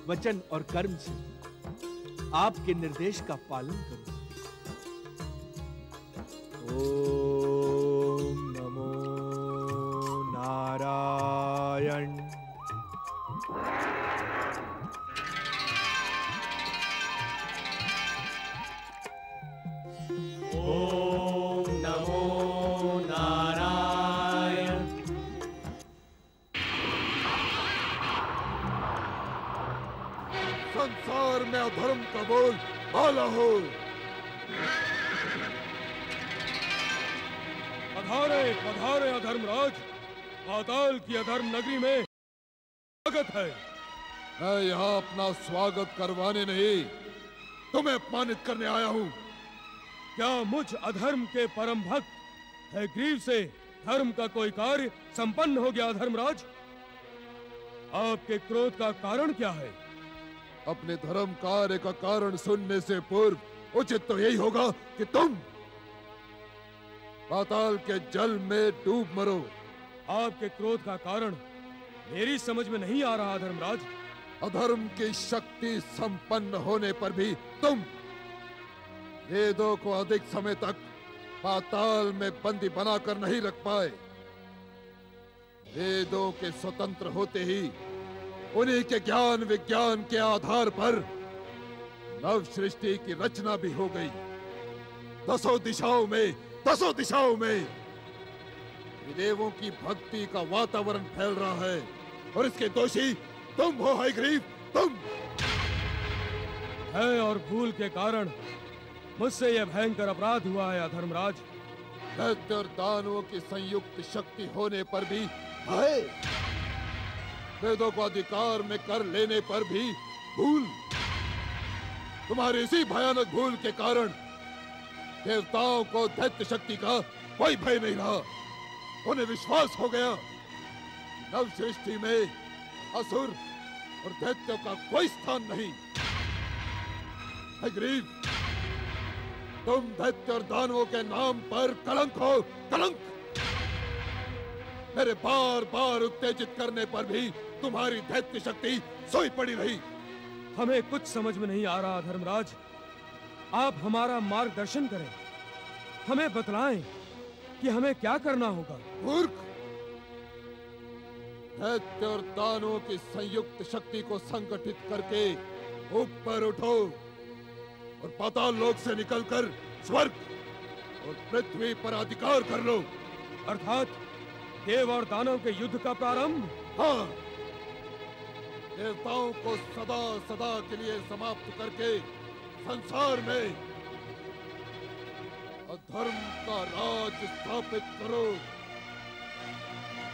वचन और कर्म से आपके निर्देश का पालन करूं। ओम नमो नारायण। में अधर्म का बोल भाला हो। पधारे पधारे अधर्मराज, पाताल की अधर्म नगरी में स्वागत है। मैं यहाँ अपना स्वागत करवाने नहीं, तुम्हें अपमानित करने आया हूँ। क्या मुझ अधर्म के परम भक्त हयग्रीव से धर्म का कोई कार्य संपन्न हो गया? अधर्मराज, आपके क्रोध का कारण क्या है? अपने धर्म कार्य का कारण सुनने से पूर्व उचित तो यही होगा कि तुम पाताल के जल में डूब मरो। आपके क्रोध का कारण मेरी समझ में नहीं आ रहा धर्मराज। अधर्म की शक्ति संपन्न होने पर भी तुम वेदों को अधिक समय तक पाताल में बंदी बनाकर नहीं रख पाए। वेदों के स्वतंत्र होते ही उन्हीं के ज्ञान विज्ञान के आधार पर नव सृष्टि की रचना भी हो गई। दसों दिशाओं में दसों दिशाओं में देवों की भक्ति का वातावरण फैल रहा है और इसके दोषी तुम हो हयग्रीव, तुम। है और भूल के कारण मुझसे यह भयंकर अपराध हुआ है धर्मराज। दैत्य और दानवों की संयुक्त शक्ति होने पर भी भय, वेदों को अधिकार में कर लेने पर भी भूल। तुम्हारी इसी भयानक भूल के कारण देवताओं को दैत्य शक्ति का कोई भय नहीं रहा। उन्हें विश्वास हो गया नव सृष्टि में असुर और दैत्यों का कोई स्थान नहीं। हयग्रीव, तुम दैत्य और दानवों के नाम पर कलंक हो, कलंक। मेरे बार बार उत्तेजित करने पर भी तुम्हारी दैत्य शक्ति सोई पड़ी रही। हमें कुछ समझ में नहीं आ रहा धर्मराज, आप हमारा मार्गदर्शन करें, हमें बतलाएं कि हमें क्या करना होगा। मूर्ख, दैत्य और दानों की संयुक्त शक्ति को संगठित करके ऊपर उठो और पाताल लोक से निकलकर स्वर्ग और पृथ्वी पर अधिकार कर लो। अर्थात देव और दानव के युद्ध का प्रारंभ। हाँ, देवताओं को सदा सदा के लिए समाप्त करके संसार में अधर्म का राज स्थापित करो।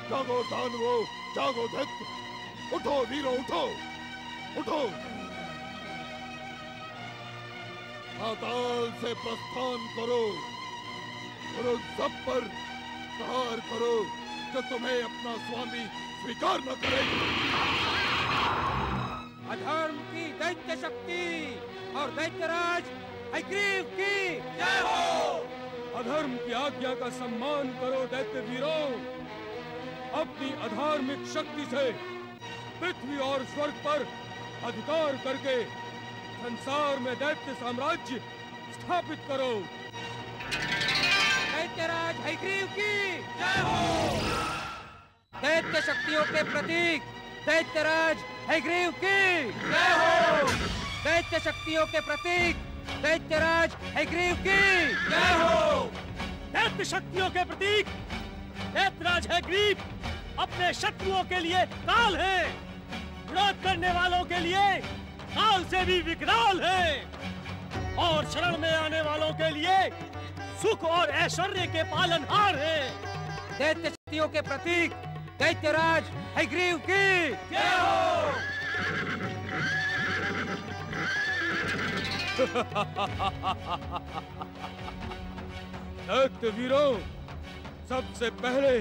जागो दानवो, जागो दैत्य, उठो वीरो, उठो उठो। पाताल से प्रस्थान करो और उन सब पर प्रहार करो तो तुम्हें अपना स्वामी स्वीकार न करे। अधर्म की दैत्य शक्ति और दैत्यराज हयग्रीव की जय हो। अधर्म की आज्ञा का सम्मान करो दैत्य वीरों। अपनी अधार्मिक शक्ति से पृथ्वी और स्वर्ग पर अधिकार करके संसार में दैत्य साम्राज्य स्थापित करो। दैत्यराज हयग्रीव की जय हो। दैत्य शक्तियों के प्रतीक दैत्यराज हयग्रीव की जय हो। दैत्य शक्तियों के प्रतीक दैत्यराज हयग्रीव की जय हो। दैत्य शक्तियों के प्रतीक दैत्यराज हयग्रीव अपने शत्रुओं के लिए काल है, विरोध करने वालों के लिए काल से भी विकराल है और शरण में आने वालों के लिए सुख और ऐश्वर्य के पालनहार है। दैत्य शक्तियों के प्रतीक दैत्यराज हयग्रीव की जय हो। दैत्य वीरों, सबसे पहले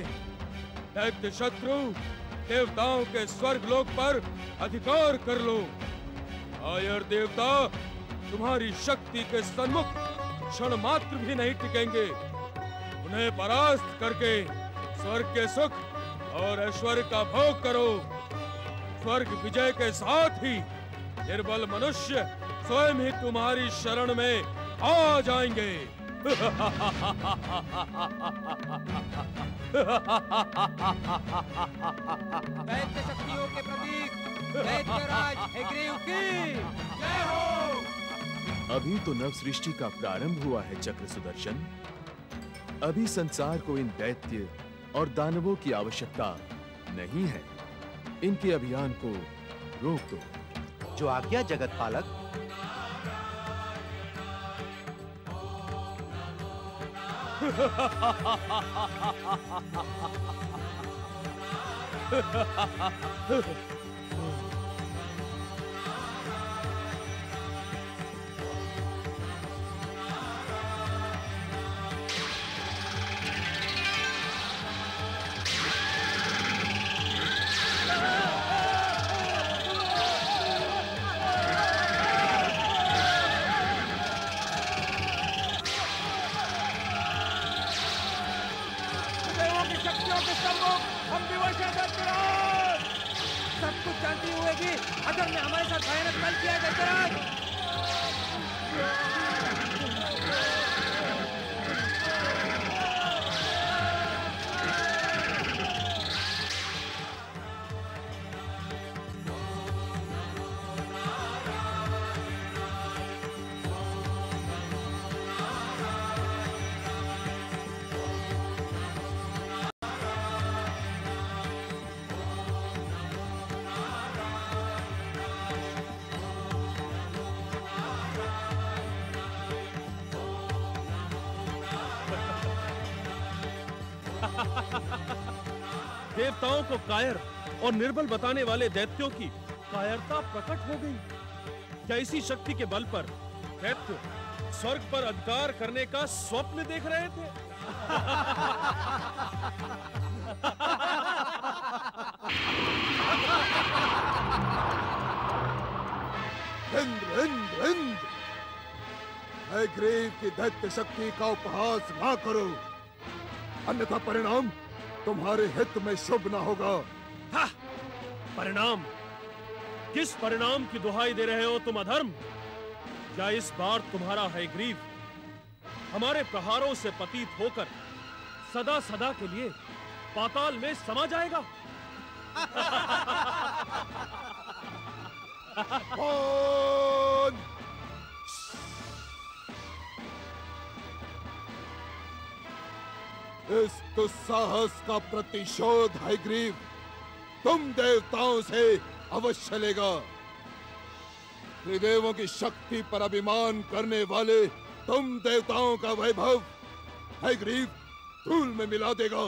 दैत्य शत्रु देवताओं के स्वर्ग लोक पर अधिकार कर लो। आयर देवता तुम्हारी शक्ति के सन्मुख क्षण मात्र भी नहीं टिकेंगे। उन्हें परास्त करके स्वर्ग के सुख और ऐश्वर्य का भोग करो। स्वर्ग विजय के साथ ही निर्बल मनुष्य स्वयं ही तुम्हारी शरण में आ जाएंगे। दैत्य शक्तियों के प्रतीक दैत्यराज हयग्रीव की जय हो। अभी तो नव सृष्टि का प्रारंभ हुआ है चक्रसुदर्शन। अभी संसार को इन दैत्य और दानवों की आवश्यकता नहीं है। इनके अभियान को रोक दो। जो आज्ञा जगत पालक। देवताओं को कायर और निर्बल बताने वाले दैत्यों की कायरता प्रकट हो गई। क्या इसी शक्ति के बल पर दैत्य स्वर्ग पर अधिकार करने का स्वप्न देख रहे थे? इंद्र इंद्र इंद्र हयग्रीव की दैत्य शक्ति का उपहास ना करो, अन्यथा परिणाम तुम्हारे हित में शुभ ना होगा। हाँ, परिणाम? किस परिणाम की दुहाई दे रहे हो तुम अधर्म? क्या इस बार तुम्हारा हयग्रीव हमारे प्रहारों से पतित होकर सदा सदा के लिए पाताल में समा जाएगा? इस दुस्साहस का प्रतिशोध हयग्रीव तुम देवताओं से अवश्य लेगा। त्रिदेवों की शक्ति पर अभिमान करने वाले तुम देवताओं का वैभव हयग्रीव धूल में मिला देगा।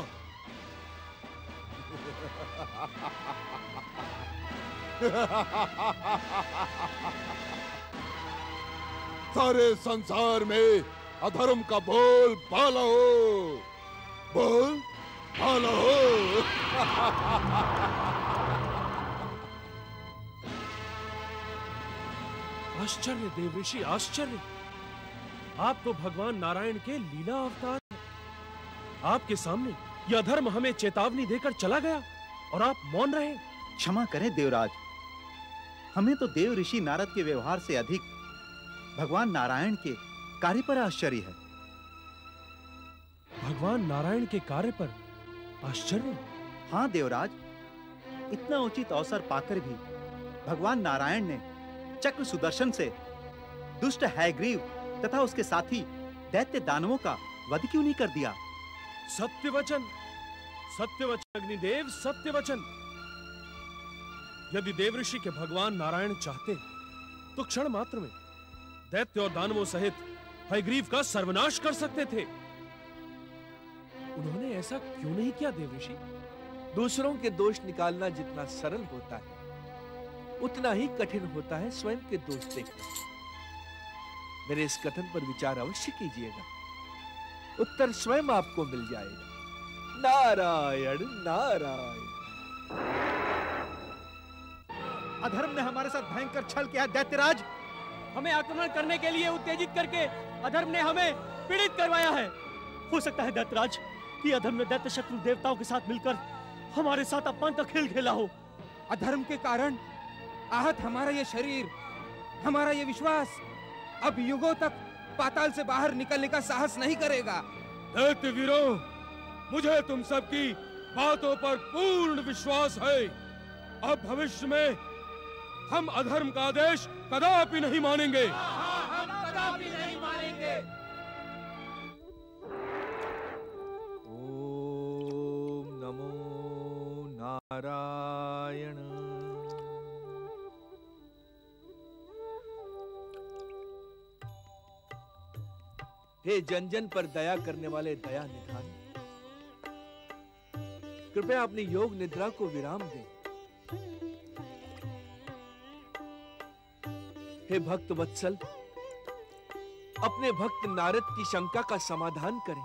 सारे संसार में अधर्म का बोल बाला हो। बोल भालो हो। आश्चर्य देवऋषि, आश्चर्य! आप तो भगवान नारायण के लीला अवतार हैं। आपके सामने यह धर्म हमें चेतावनी देकर चला गया और आप मौन रहे। क्षमा करें देवराज, हमें तो देवऋषि नारद के व्यवहार से अधिक भगवान नारायण के कार्य पर आश्चर्य है। भगवान नारायण के कार्य पर आश्चर्य? हाँ देवराज, इतना उचित अवसर पाकर भी भगवान नारायण ने चक्र सुदर्शन से दुष्ट हयग्रीव तथा उसके साथी दैत्य दानवों का वध क्यों नहीं कर दिया? सत्य वचन, सत्य वचन अग्निदेव, सत्य वचन। यदि देवऋषि के भगवान नारायण चाहते तो क्षण मात्र में दैत्य और दानवों सहित हयग्रीव का सर्वनाश कर सकते थे। उन्होंने ऐसा क्यों नहीं किया देवऋषि? दूसरों के दोष निकालना जितना सरल होता है, उतना ही कठिन होता है स्वयं के दोष देखना। मेरे इस कथन पर विचार अवश्य कीजिएगा, उत्तर स्वयं आपको मिल जाएगा। नारायण नारायण। अधर्म ने हमारे साथ भयंकर छल किया है दैत्यराज। हमें आक्रमण करने के लिए उत्तेजित करके अधर्म ने हमें पीड़ित करवाया है। हो सकता है दैत्यराज कि अधर्म ने दैत्य शत्रु देवताओं के साथ मिलकर हमारे साथ अपमान का खेल खेला हो। अधर्म के कारण आहत हमारा ये शरीर, हमारा ये विश्वास अब युगों तक पाताल से बाहर निकलने का साहस नहीं करेगा। दैत्यवीरों, मुझे तुम सबकी बातों पर पूर्ण विश्वास है। अब भविष्य में हम अधर्म का आदेश कदापि नहीं मानेंगे। हाँ, हम कदापि नहीं मानेंगे। ओम नमो नारायण। हे जन जन पर दया करने वाले दया निधान, कृपया अपनी योग निद्रा को विराम दें। हे भक्त वत्सल, अपने भक्त नारद की शंका का समाधान करें।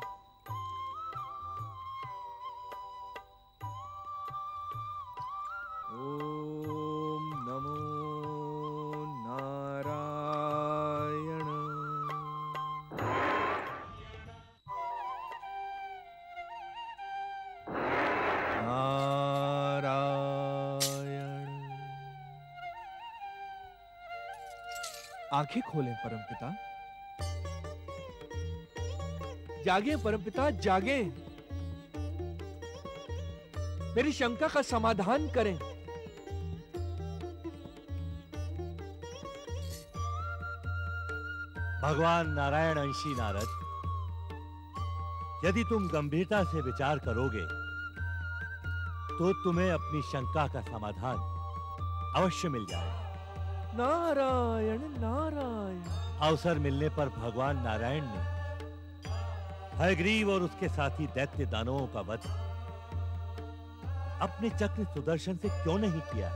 ओम नमो नारायण। आंखें खोलें परमपिता, जागे परमपिता, जागे। मेरी शंका का समाधान करें। भगवान नारायण अंशी नारद, यदि तुम गंभीरता से विचार करोगे तो तुम्हें अपनी शंका का समाधान अवश्य मिल जाएगा। नारायण नारायण। अवसर मिलने पर भगवान नारायण ने हयग्रीव और उसके साथी दैत्य दानवों का वध अपने चक्र सुदर्शन से क्यों नहीं किया?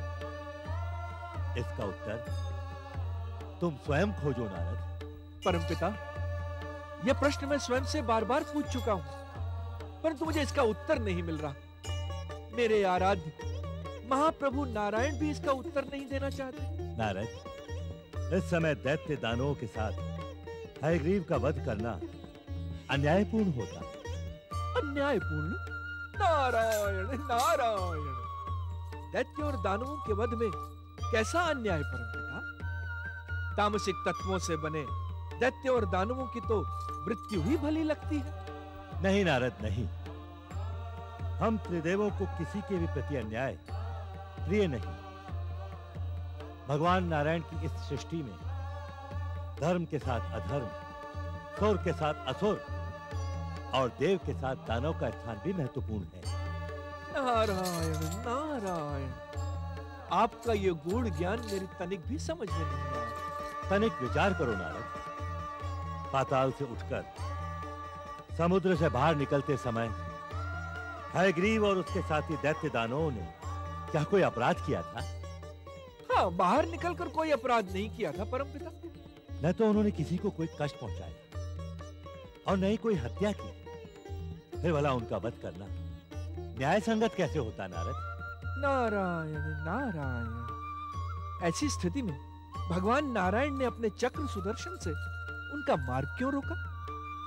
इसका उत्तर तुम स्वयं खोजो नारद। परमपिता, यह प्रश्न मैं स्वयं से बार बार पूछ चुका हूं, परंतु मुझे इसका उत्तर नहीं मिल रहा। मेरे आराध्य महाप्रभु नारायण भी इसका उत्तर नहीं देना चाहते। नारद, इस समय दैत्य दानवों के साथ हयग्रीव का वध करना अन्यायपूर्ण होता। अन्यायपूर्ण? नारायण नारायण, दैत्य और दानवों के वध में कैसा अन्याय परमपिता? तामसिक तत्वों से बने दैत्य और दानवों की तो मृत्यु ही भली लगती है। नहीं नारद, नहीं। हम त्रिदेवों को किसी के भी प्रति अन्याय प्रिय नहीं। भगवान नारायण की इस सृष्टि में धर्म के साथ अधर्म, सुर के साथ असुर और देव के साथ दानव का स्थान भी महत्वपूर्ण है। नारायण नारायण, आपका ये गूढ़ ज्ञान मेरी तनिक भी समझ में नहीं आया। तनिक विचार करो नारद। पाताल से उठकर समुद्र से बाहर निकलते समय हयग्रीव और उसके साथी दैत्य दानवों ने क्या कोई अपराध किया था? बाहर निकलकर कोई अपराध नहीं किया था परमपिता। न तो उन्होंने किसी को कोई कष्ट पहुंचाया और न ही कोई हत्या की। फिर भला उनका वध करना न्याय संगत कैसे होता नारद? नारायण नारायण, ऐसी स्थिति में भगवान नारायण ने अपने चक्र सुदर्शन से उनका मार्ग क्यों रोका?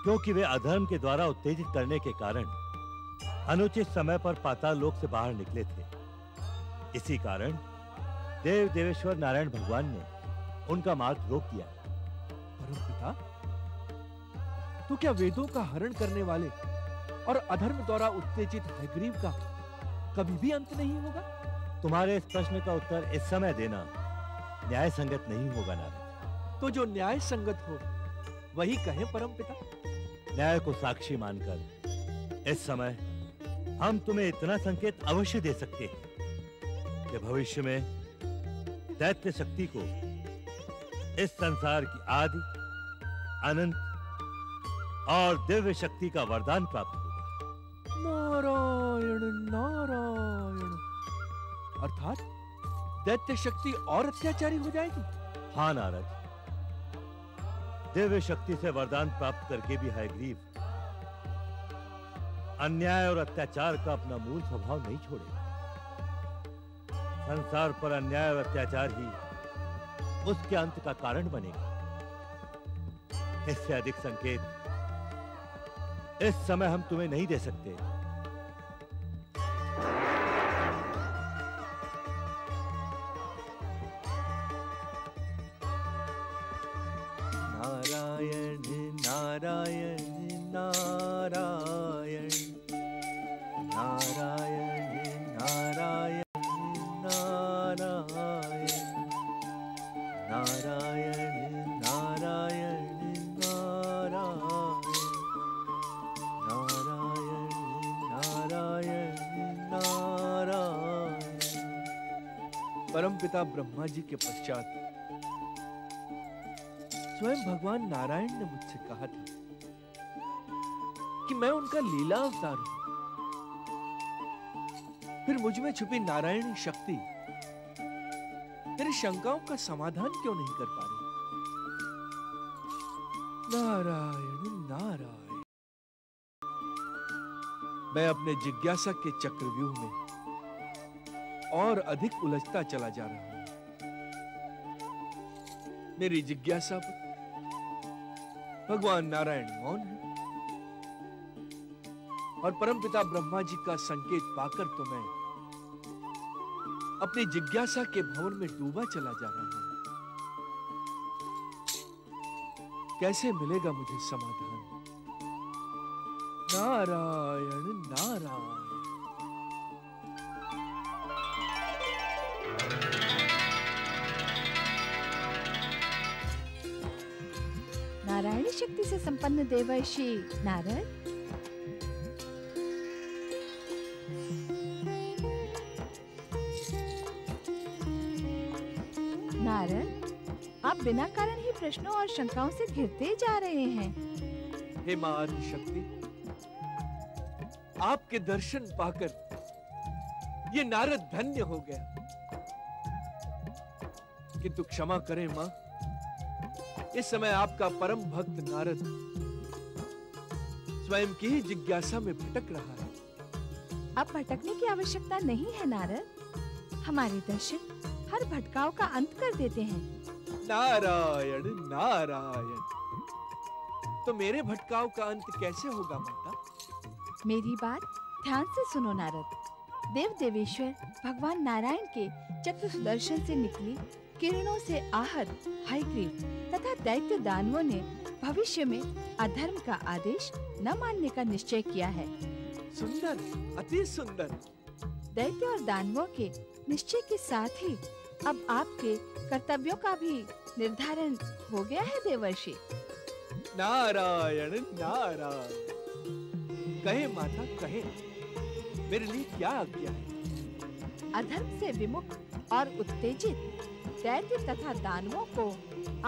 क्योंकि वे अधर्म के द्वारा उत्तेजित करने के कारण अनुचित समय पर पाताल लोक से बाहर निकले थे। इसी कारण देव देवेश्वर नारायण भगवान ने उनका मार्ग रोक दिया। परमपिता, तो क्या वेदों का हरण करने वाले और अधर्म द्वारा उत्तेजित हयग्रीव का कभी भी अंत नहीं होगा? तुम्हारे इस प्रश्न का उत्तर इस समय देना न्याय संगत नहीं होगा नारद। तो जो न्याय संगत हो वही कहे परमपिता। न्याय को साक्षी मानकर इस समय हम तुम्हें इतना संकेत अवश्य दे सकते हैं कि भविष्य में दैत्य शक्ति को इस संसार की आदि, अनंत और दिव्य शक्ति का वरदान प्राप्त होगा। नारायण नारायण, अर्थात दैत्य शक्ति और अत्याचारी हो जाएगी। हाँ नारद, दिव्य शक्ति से वरदान प्राप्त करके भी हयग्रीव अन्याय और अत्याचार का अपना मूल स्वभाव नहीं छोड़ेगा। संसार पर अन्याय और अत्याचार ही उसके अंत का कारण बनेगा। इससे अधिक संकेत इस समय हम तुम्हें नहीं दे सकते। नारायण नारायण नारायण नारायण नारायण नारायण नारायण नारायण नारायण नारायण नारायण। परमपिता ब्रह्मा जी के पश्चात स्वयं भगवान नारायण ने मुझसे कहा था कि मैं उनका लीला अवतार हूं। फिर मुझ में छुपी नारायणी शक्ति मेरी शंकाओं का समाधान क्यों नहीं कर पा रही? नारायण नारायण, मैं अपने जिज्ञासा के चक्रव्यूह में और अधिक उलझता चला जा रहा हूं। मेरी जिज्ञासा पर भगवान नारायण मौन है और परमपिता ब्रह्मा जी का संकेत पाकर तो मैं अपनी जिज्ञासा के भंवर में डूबा चला जा रहा हूं। कैसे मिलेगा मुझे समाधान? नारायण नारायण। नारायणी शक्ति से संपन्न देवर्षि नारद नारद आप बिना कारण ही प्रश्नों और शंकाओं से घिरते जा रहे हैं। हे मां शक्ति, आपके दर्शन पाकर ये नारद धन्य हो गया। किंतु क्षमा करें मां, इस समय आपका परम भक्त नारद स्वयं की ही जिज्ञासा में भटक रहा है। अब भटकने की आवश्यकता नहीं है नारद, हमारे दर्शन हर भटकाव का अंत कर देते हैं। नारायण नारायण, तो मेरे भटकाव का अंत कैसे होगा माता? मेरी बात ध्यान से सुनो नारद। देव देवेश्वर भगवान नारायण के चक्रसुदर्शन से निकली किरणों से आहत हयग्रीव तथा दैत्य दानवों ने भविष्य में अधर्म का आदेश न मानने का निश्चय किया है। सुंदर, अति सुंदर। दैत्य और दानवों के निश्चय के साथ ही अब आपके कर्तव्यों का भी निर्धारण हो गया है देवर्षि। नारायण नारायण, कहे माता कहे, मेरे लिए क्या आज्ञा है? अधर्म से विमुख और उत्तेजित दैत्य तथा दानवों को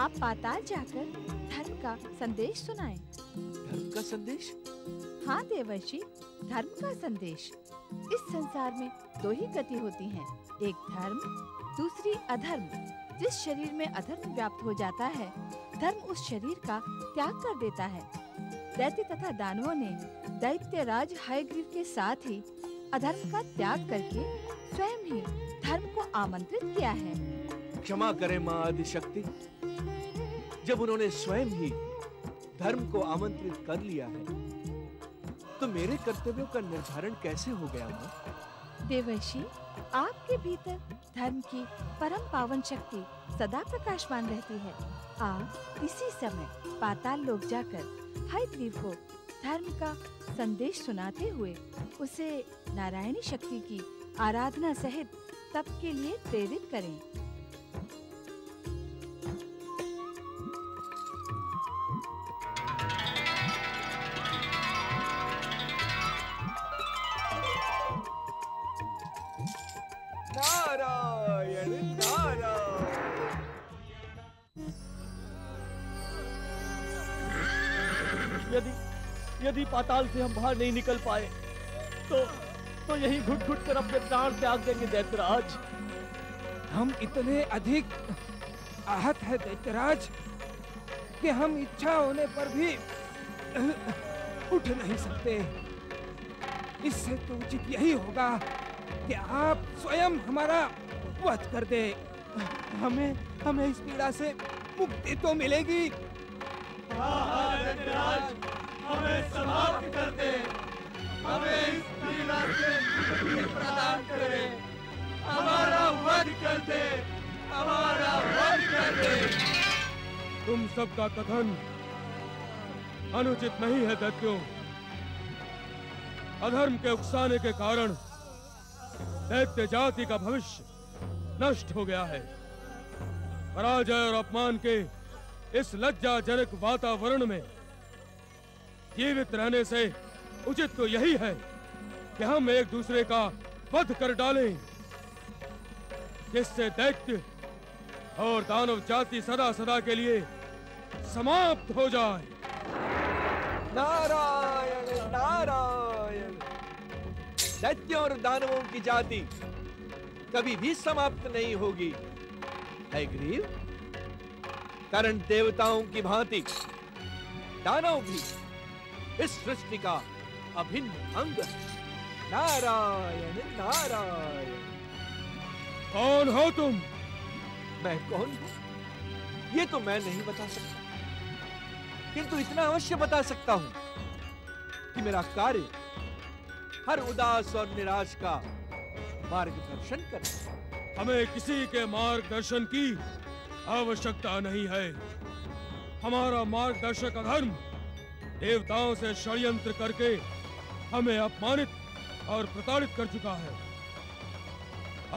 आप पाताल जाकर धर्म का संदेश सुनाएं। धर्म का संदेश? हाँ देवर्षि, धर्म का संदेश। इस संसार में दो ही गति होती है, एक धर्म दूसरी अधर्म। जिस शरीर में अधर्म व्याप्त हो जाता है धर्म उस शरीर का त्याग कर देता है। दैत्य तथा दानवों ने दैत्य राज हयग्रीव के साथ ही अधर्म का त्याग करके स्वयं ही धर्म को आमंत्रित किया है। क्षमा करें मां आदिशक्ति, जब उन्होंने स्वयं ही धर्म को आमंत्रित कर लिया है तो मेरे कर्तव्यों का निर्धारण कैसे हो गया मां? देवर्षि, आपके भीतर धर्म की परम पावन शक्ति सदा प्रकाशमान रहती है। आप इसी समय पाताल लोक जाकर हयग्रीव को धर्म का संदेश सुनाते हुए उसे नारायणी शक्ति की आराधना सहित तप के लिए प्रेरित करें। यदि पाताल से हम बाहर नहीं निकल पाए तो तो यही घुट घुट कर अपने प्राण त्याग देंगे दैत्यराज। हम इतने अधिक आहत है दैत्यराज कि हम इच्छा होने पर भी उठ नहीं सकते। इससे तो उचित यही होगा कि आप स्वयं हमारा वध कर दे। हमें हमें इस पीड़ा से मुक्ति तो मिलेगी। हमें समाप्त कर दे, हमें इस पीड़ा से मुक्ति प्रदान करे, हमारा वध कर दे, हमारा वध कर दे। तुम सबका कथन अनुचित नहीं है दैत्यों। अधर्म के उकसाने के कारण दैत्य जाति का भविष्य नष्ट हो गया है। पराजय और अपमान के इस लज्जाजनक वातावरण में जीवित रहने से उचित तो यही है कि हम एक दूसरे का वध कर डालें, जिससे दैत्य और दानव जाति सदा सदा के लिए समाप्त हो जाए। नारायण नारायण। दैत्यों और दानवों की जाति कभी भी समाप्त नहीं होगी। हयग्रीव, कारण देवताओं की भांति दानव भी इस सृष्टि का अभिन्न अंग है। नारायण नारायण। कौन हो तुम? मैं कौन हूं ये तो मैं नहीं बता सकता, किंतु इतना अवश्य बता सकता हूं कि मेरा कार्य हर उदास और निराश का मार्गदर्शन करें। हमें किसी के मार्गदर्शन की आवश्यकता नहीं है। हमारा मार्गदर्शक अधर्म देवताओं से षड्यंत्र करके हमें अपमानित और प्रताड़ित कर चुका है।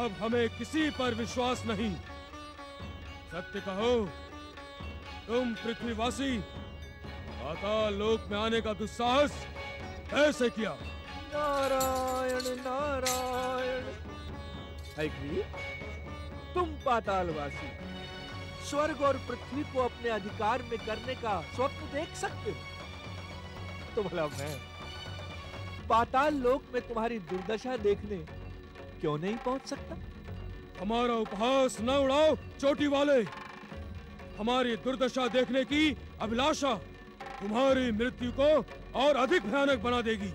अब हमें किसी पर विश्वास नहीं। सत्य कहो, तुम पृथ्वीवासी पाताल लोक में आने का दुस्साहस कैसे किया? नारायण नारायण। हयग्रीव, तुम पातालवासी स्वर्ग और पृथ्वी को अपने अधिकार में करने का स्वप्न देख सकते हो, तो भला मैं पाताल लोक में तुम्हारी दुर्दशा देखने क्यों नहीं पहुंच सकता? हमारा उपहास न उड़ाओ चोटी वाले। हमारी दुर्दशा देखने की अभिलाषा तुम्हारी मृत्यु को और अधिक भयानक बना देगी।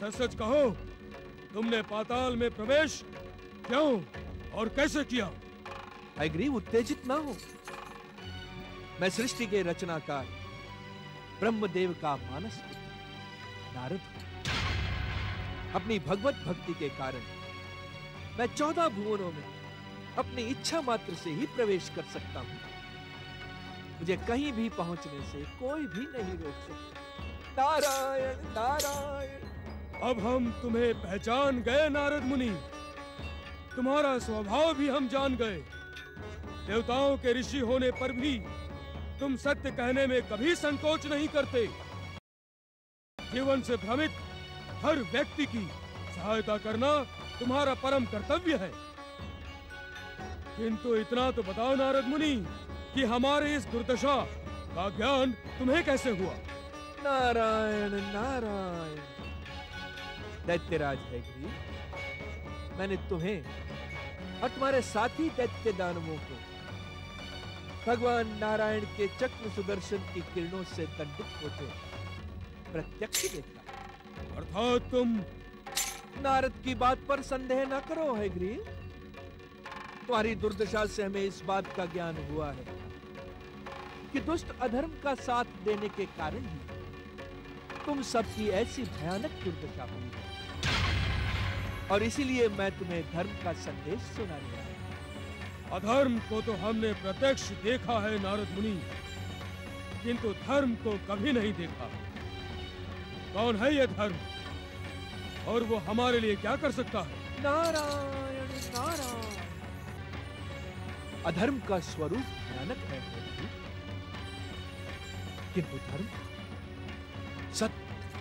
सच सच कहो, तुमने पाताल में प्रवेश क्यों और कैसे किया? हयग्रीव, उत्तेजित ना हो। मैं सृष्टि के रचनाकार ब्रह्मदेव का मानस पुत्र नारद हूं। अपनी भगवत भक्ति के कारण मैं चौदह भुवनों में अपनी इच्छा मात्र से ही प्रवेश कर सकता हूँ। मुझे कहीं भी पहुंचने से कोई भी नहीं रोक सकता। नारायण नारायण। अब हम तुम्हें पहचान गए नारद मुनि। तुम्हारा स्वभाव भी हम जान गए। देवताओं के ऋषि होने पर भी तुम सत्य कहने में कभी संकोच नहीं करते। जीवन से भ्रमित हर व्यक्ति की सहायता करना तुम्हारा परम कर्तव्य है। किंतु इतना तो बताओ नारद मुनि कि हमारे इस दुर्दशा का ज्ञान तुम्हें कैसे हुआ? नारायण नारायण। दैत्यराज हयग्रीव, मैंने तुम्हें और तुम्हारे साथी दैत्य दानवों को भगवान नारायण के चक्रसुदर्शन की किरणों से दंडित होते प्रत्यक्ष देखा। अर्थात तुम नारद की बात पर संदेह न करो हयग्रीव। तुम्हारी दुर्दशा से हमें इस बात का ज्ञान हुआ है कि दुष्ट अधर्म का साथ देने के कारण ही तुम सबकी ऐसी भयानक दुर्दशा हुई है, और इसीलिए मैं तुम्हें धर्म का संदेश सुनाने आया हूं। अधर्म को तो हमने प्रत्यक्ष देखा है नारद मुनि, किंतु धर्म को कभी नहीं देखा। कौन है ये धर्म और वो हमारे लिए क्या कर सकता है? नारायण नारायण। अधर्म का स्वरूप भयानक है, किंतु धर्म सत्य,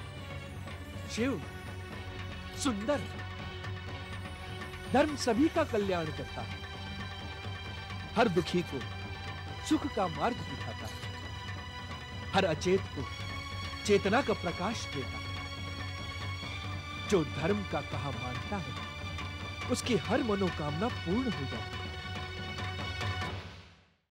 शिव, सुंदर। धर्म सभी का कल्याण करता है, हर दुखी को सुख का मार्ग दिखाता है, हर अचेत को चेतना का प्रकाश देता है। जो धर्म का कहा मानता है उसकी हर मनोकामना पूर्ण हो जाती है।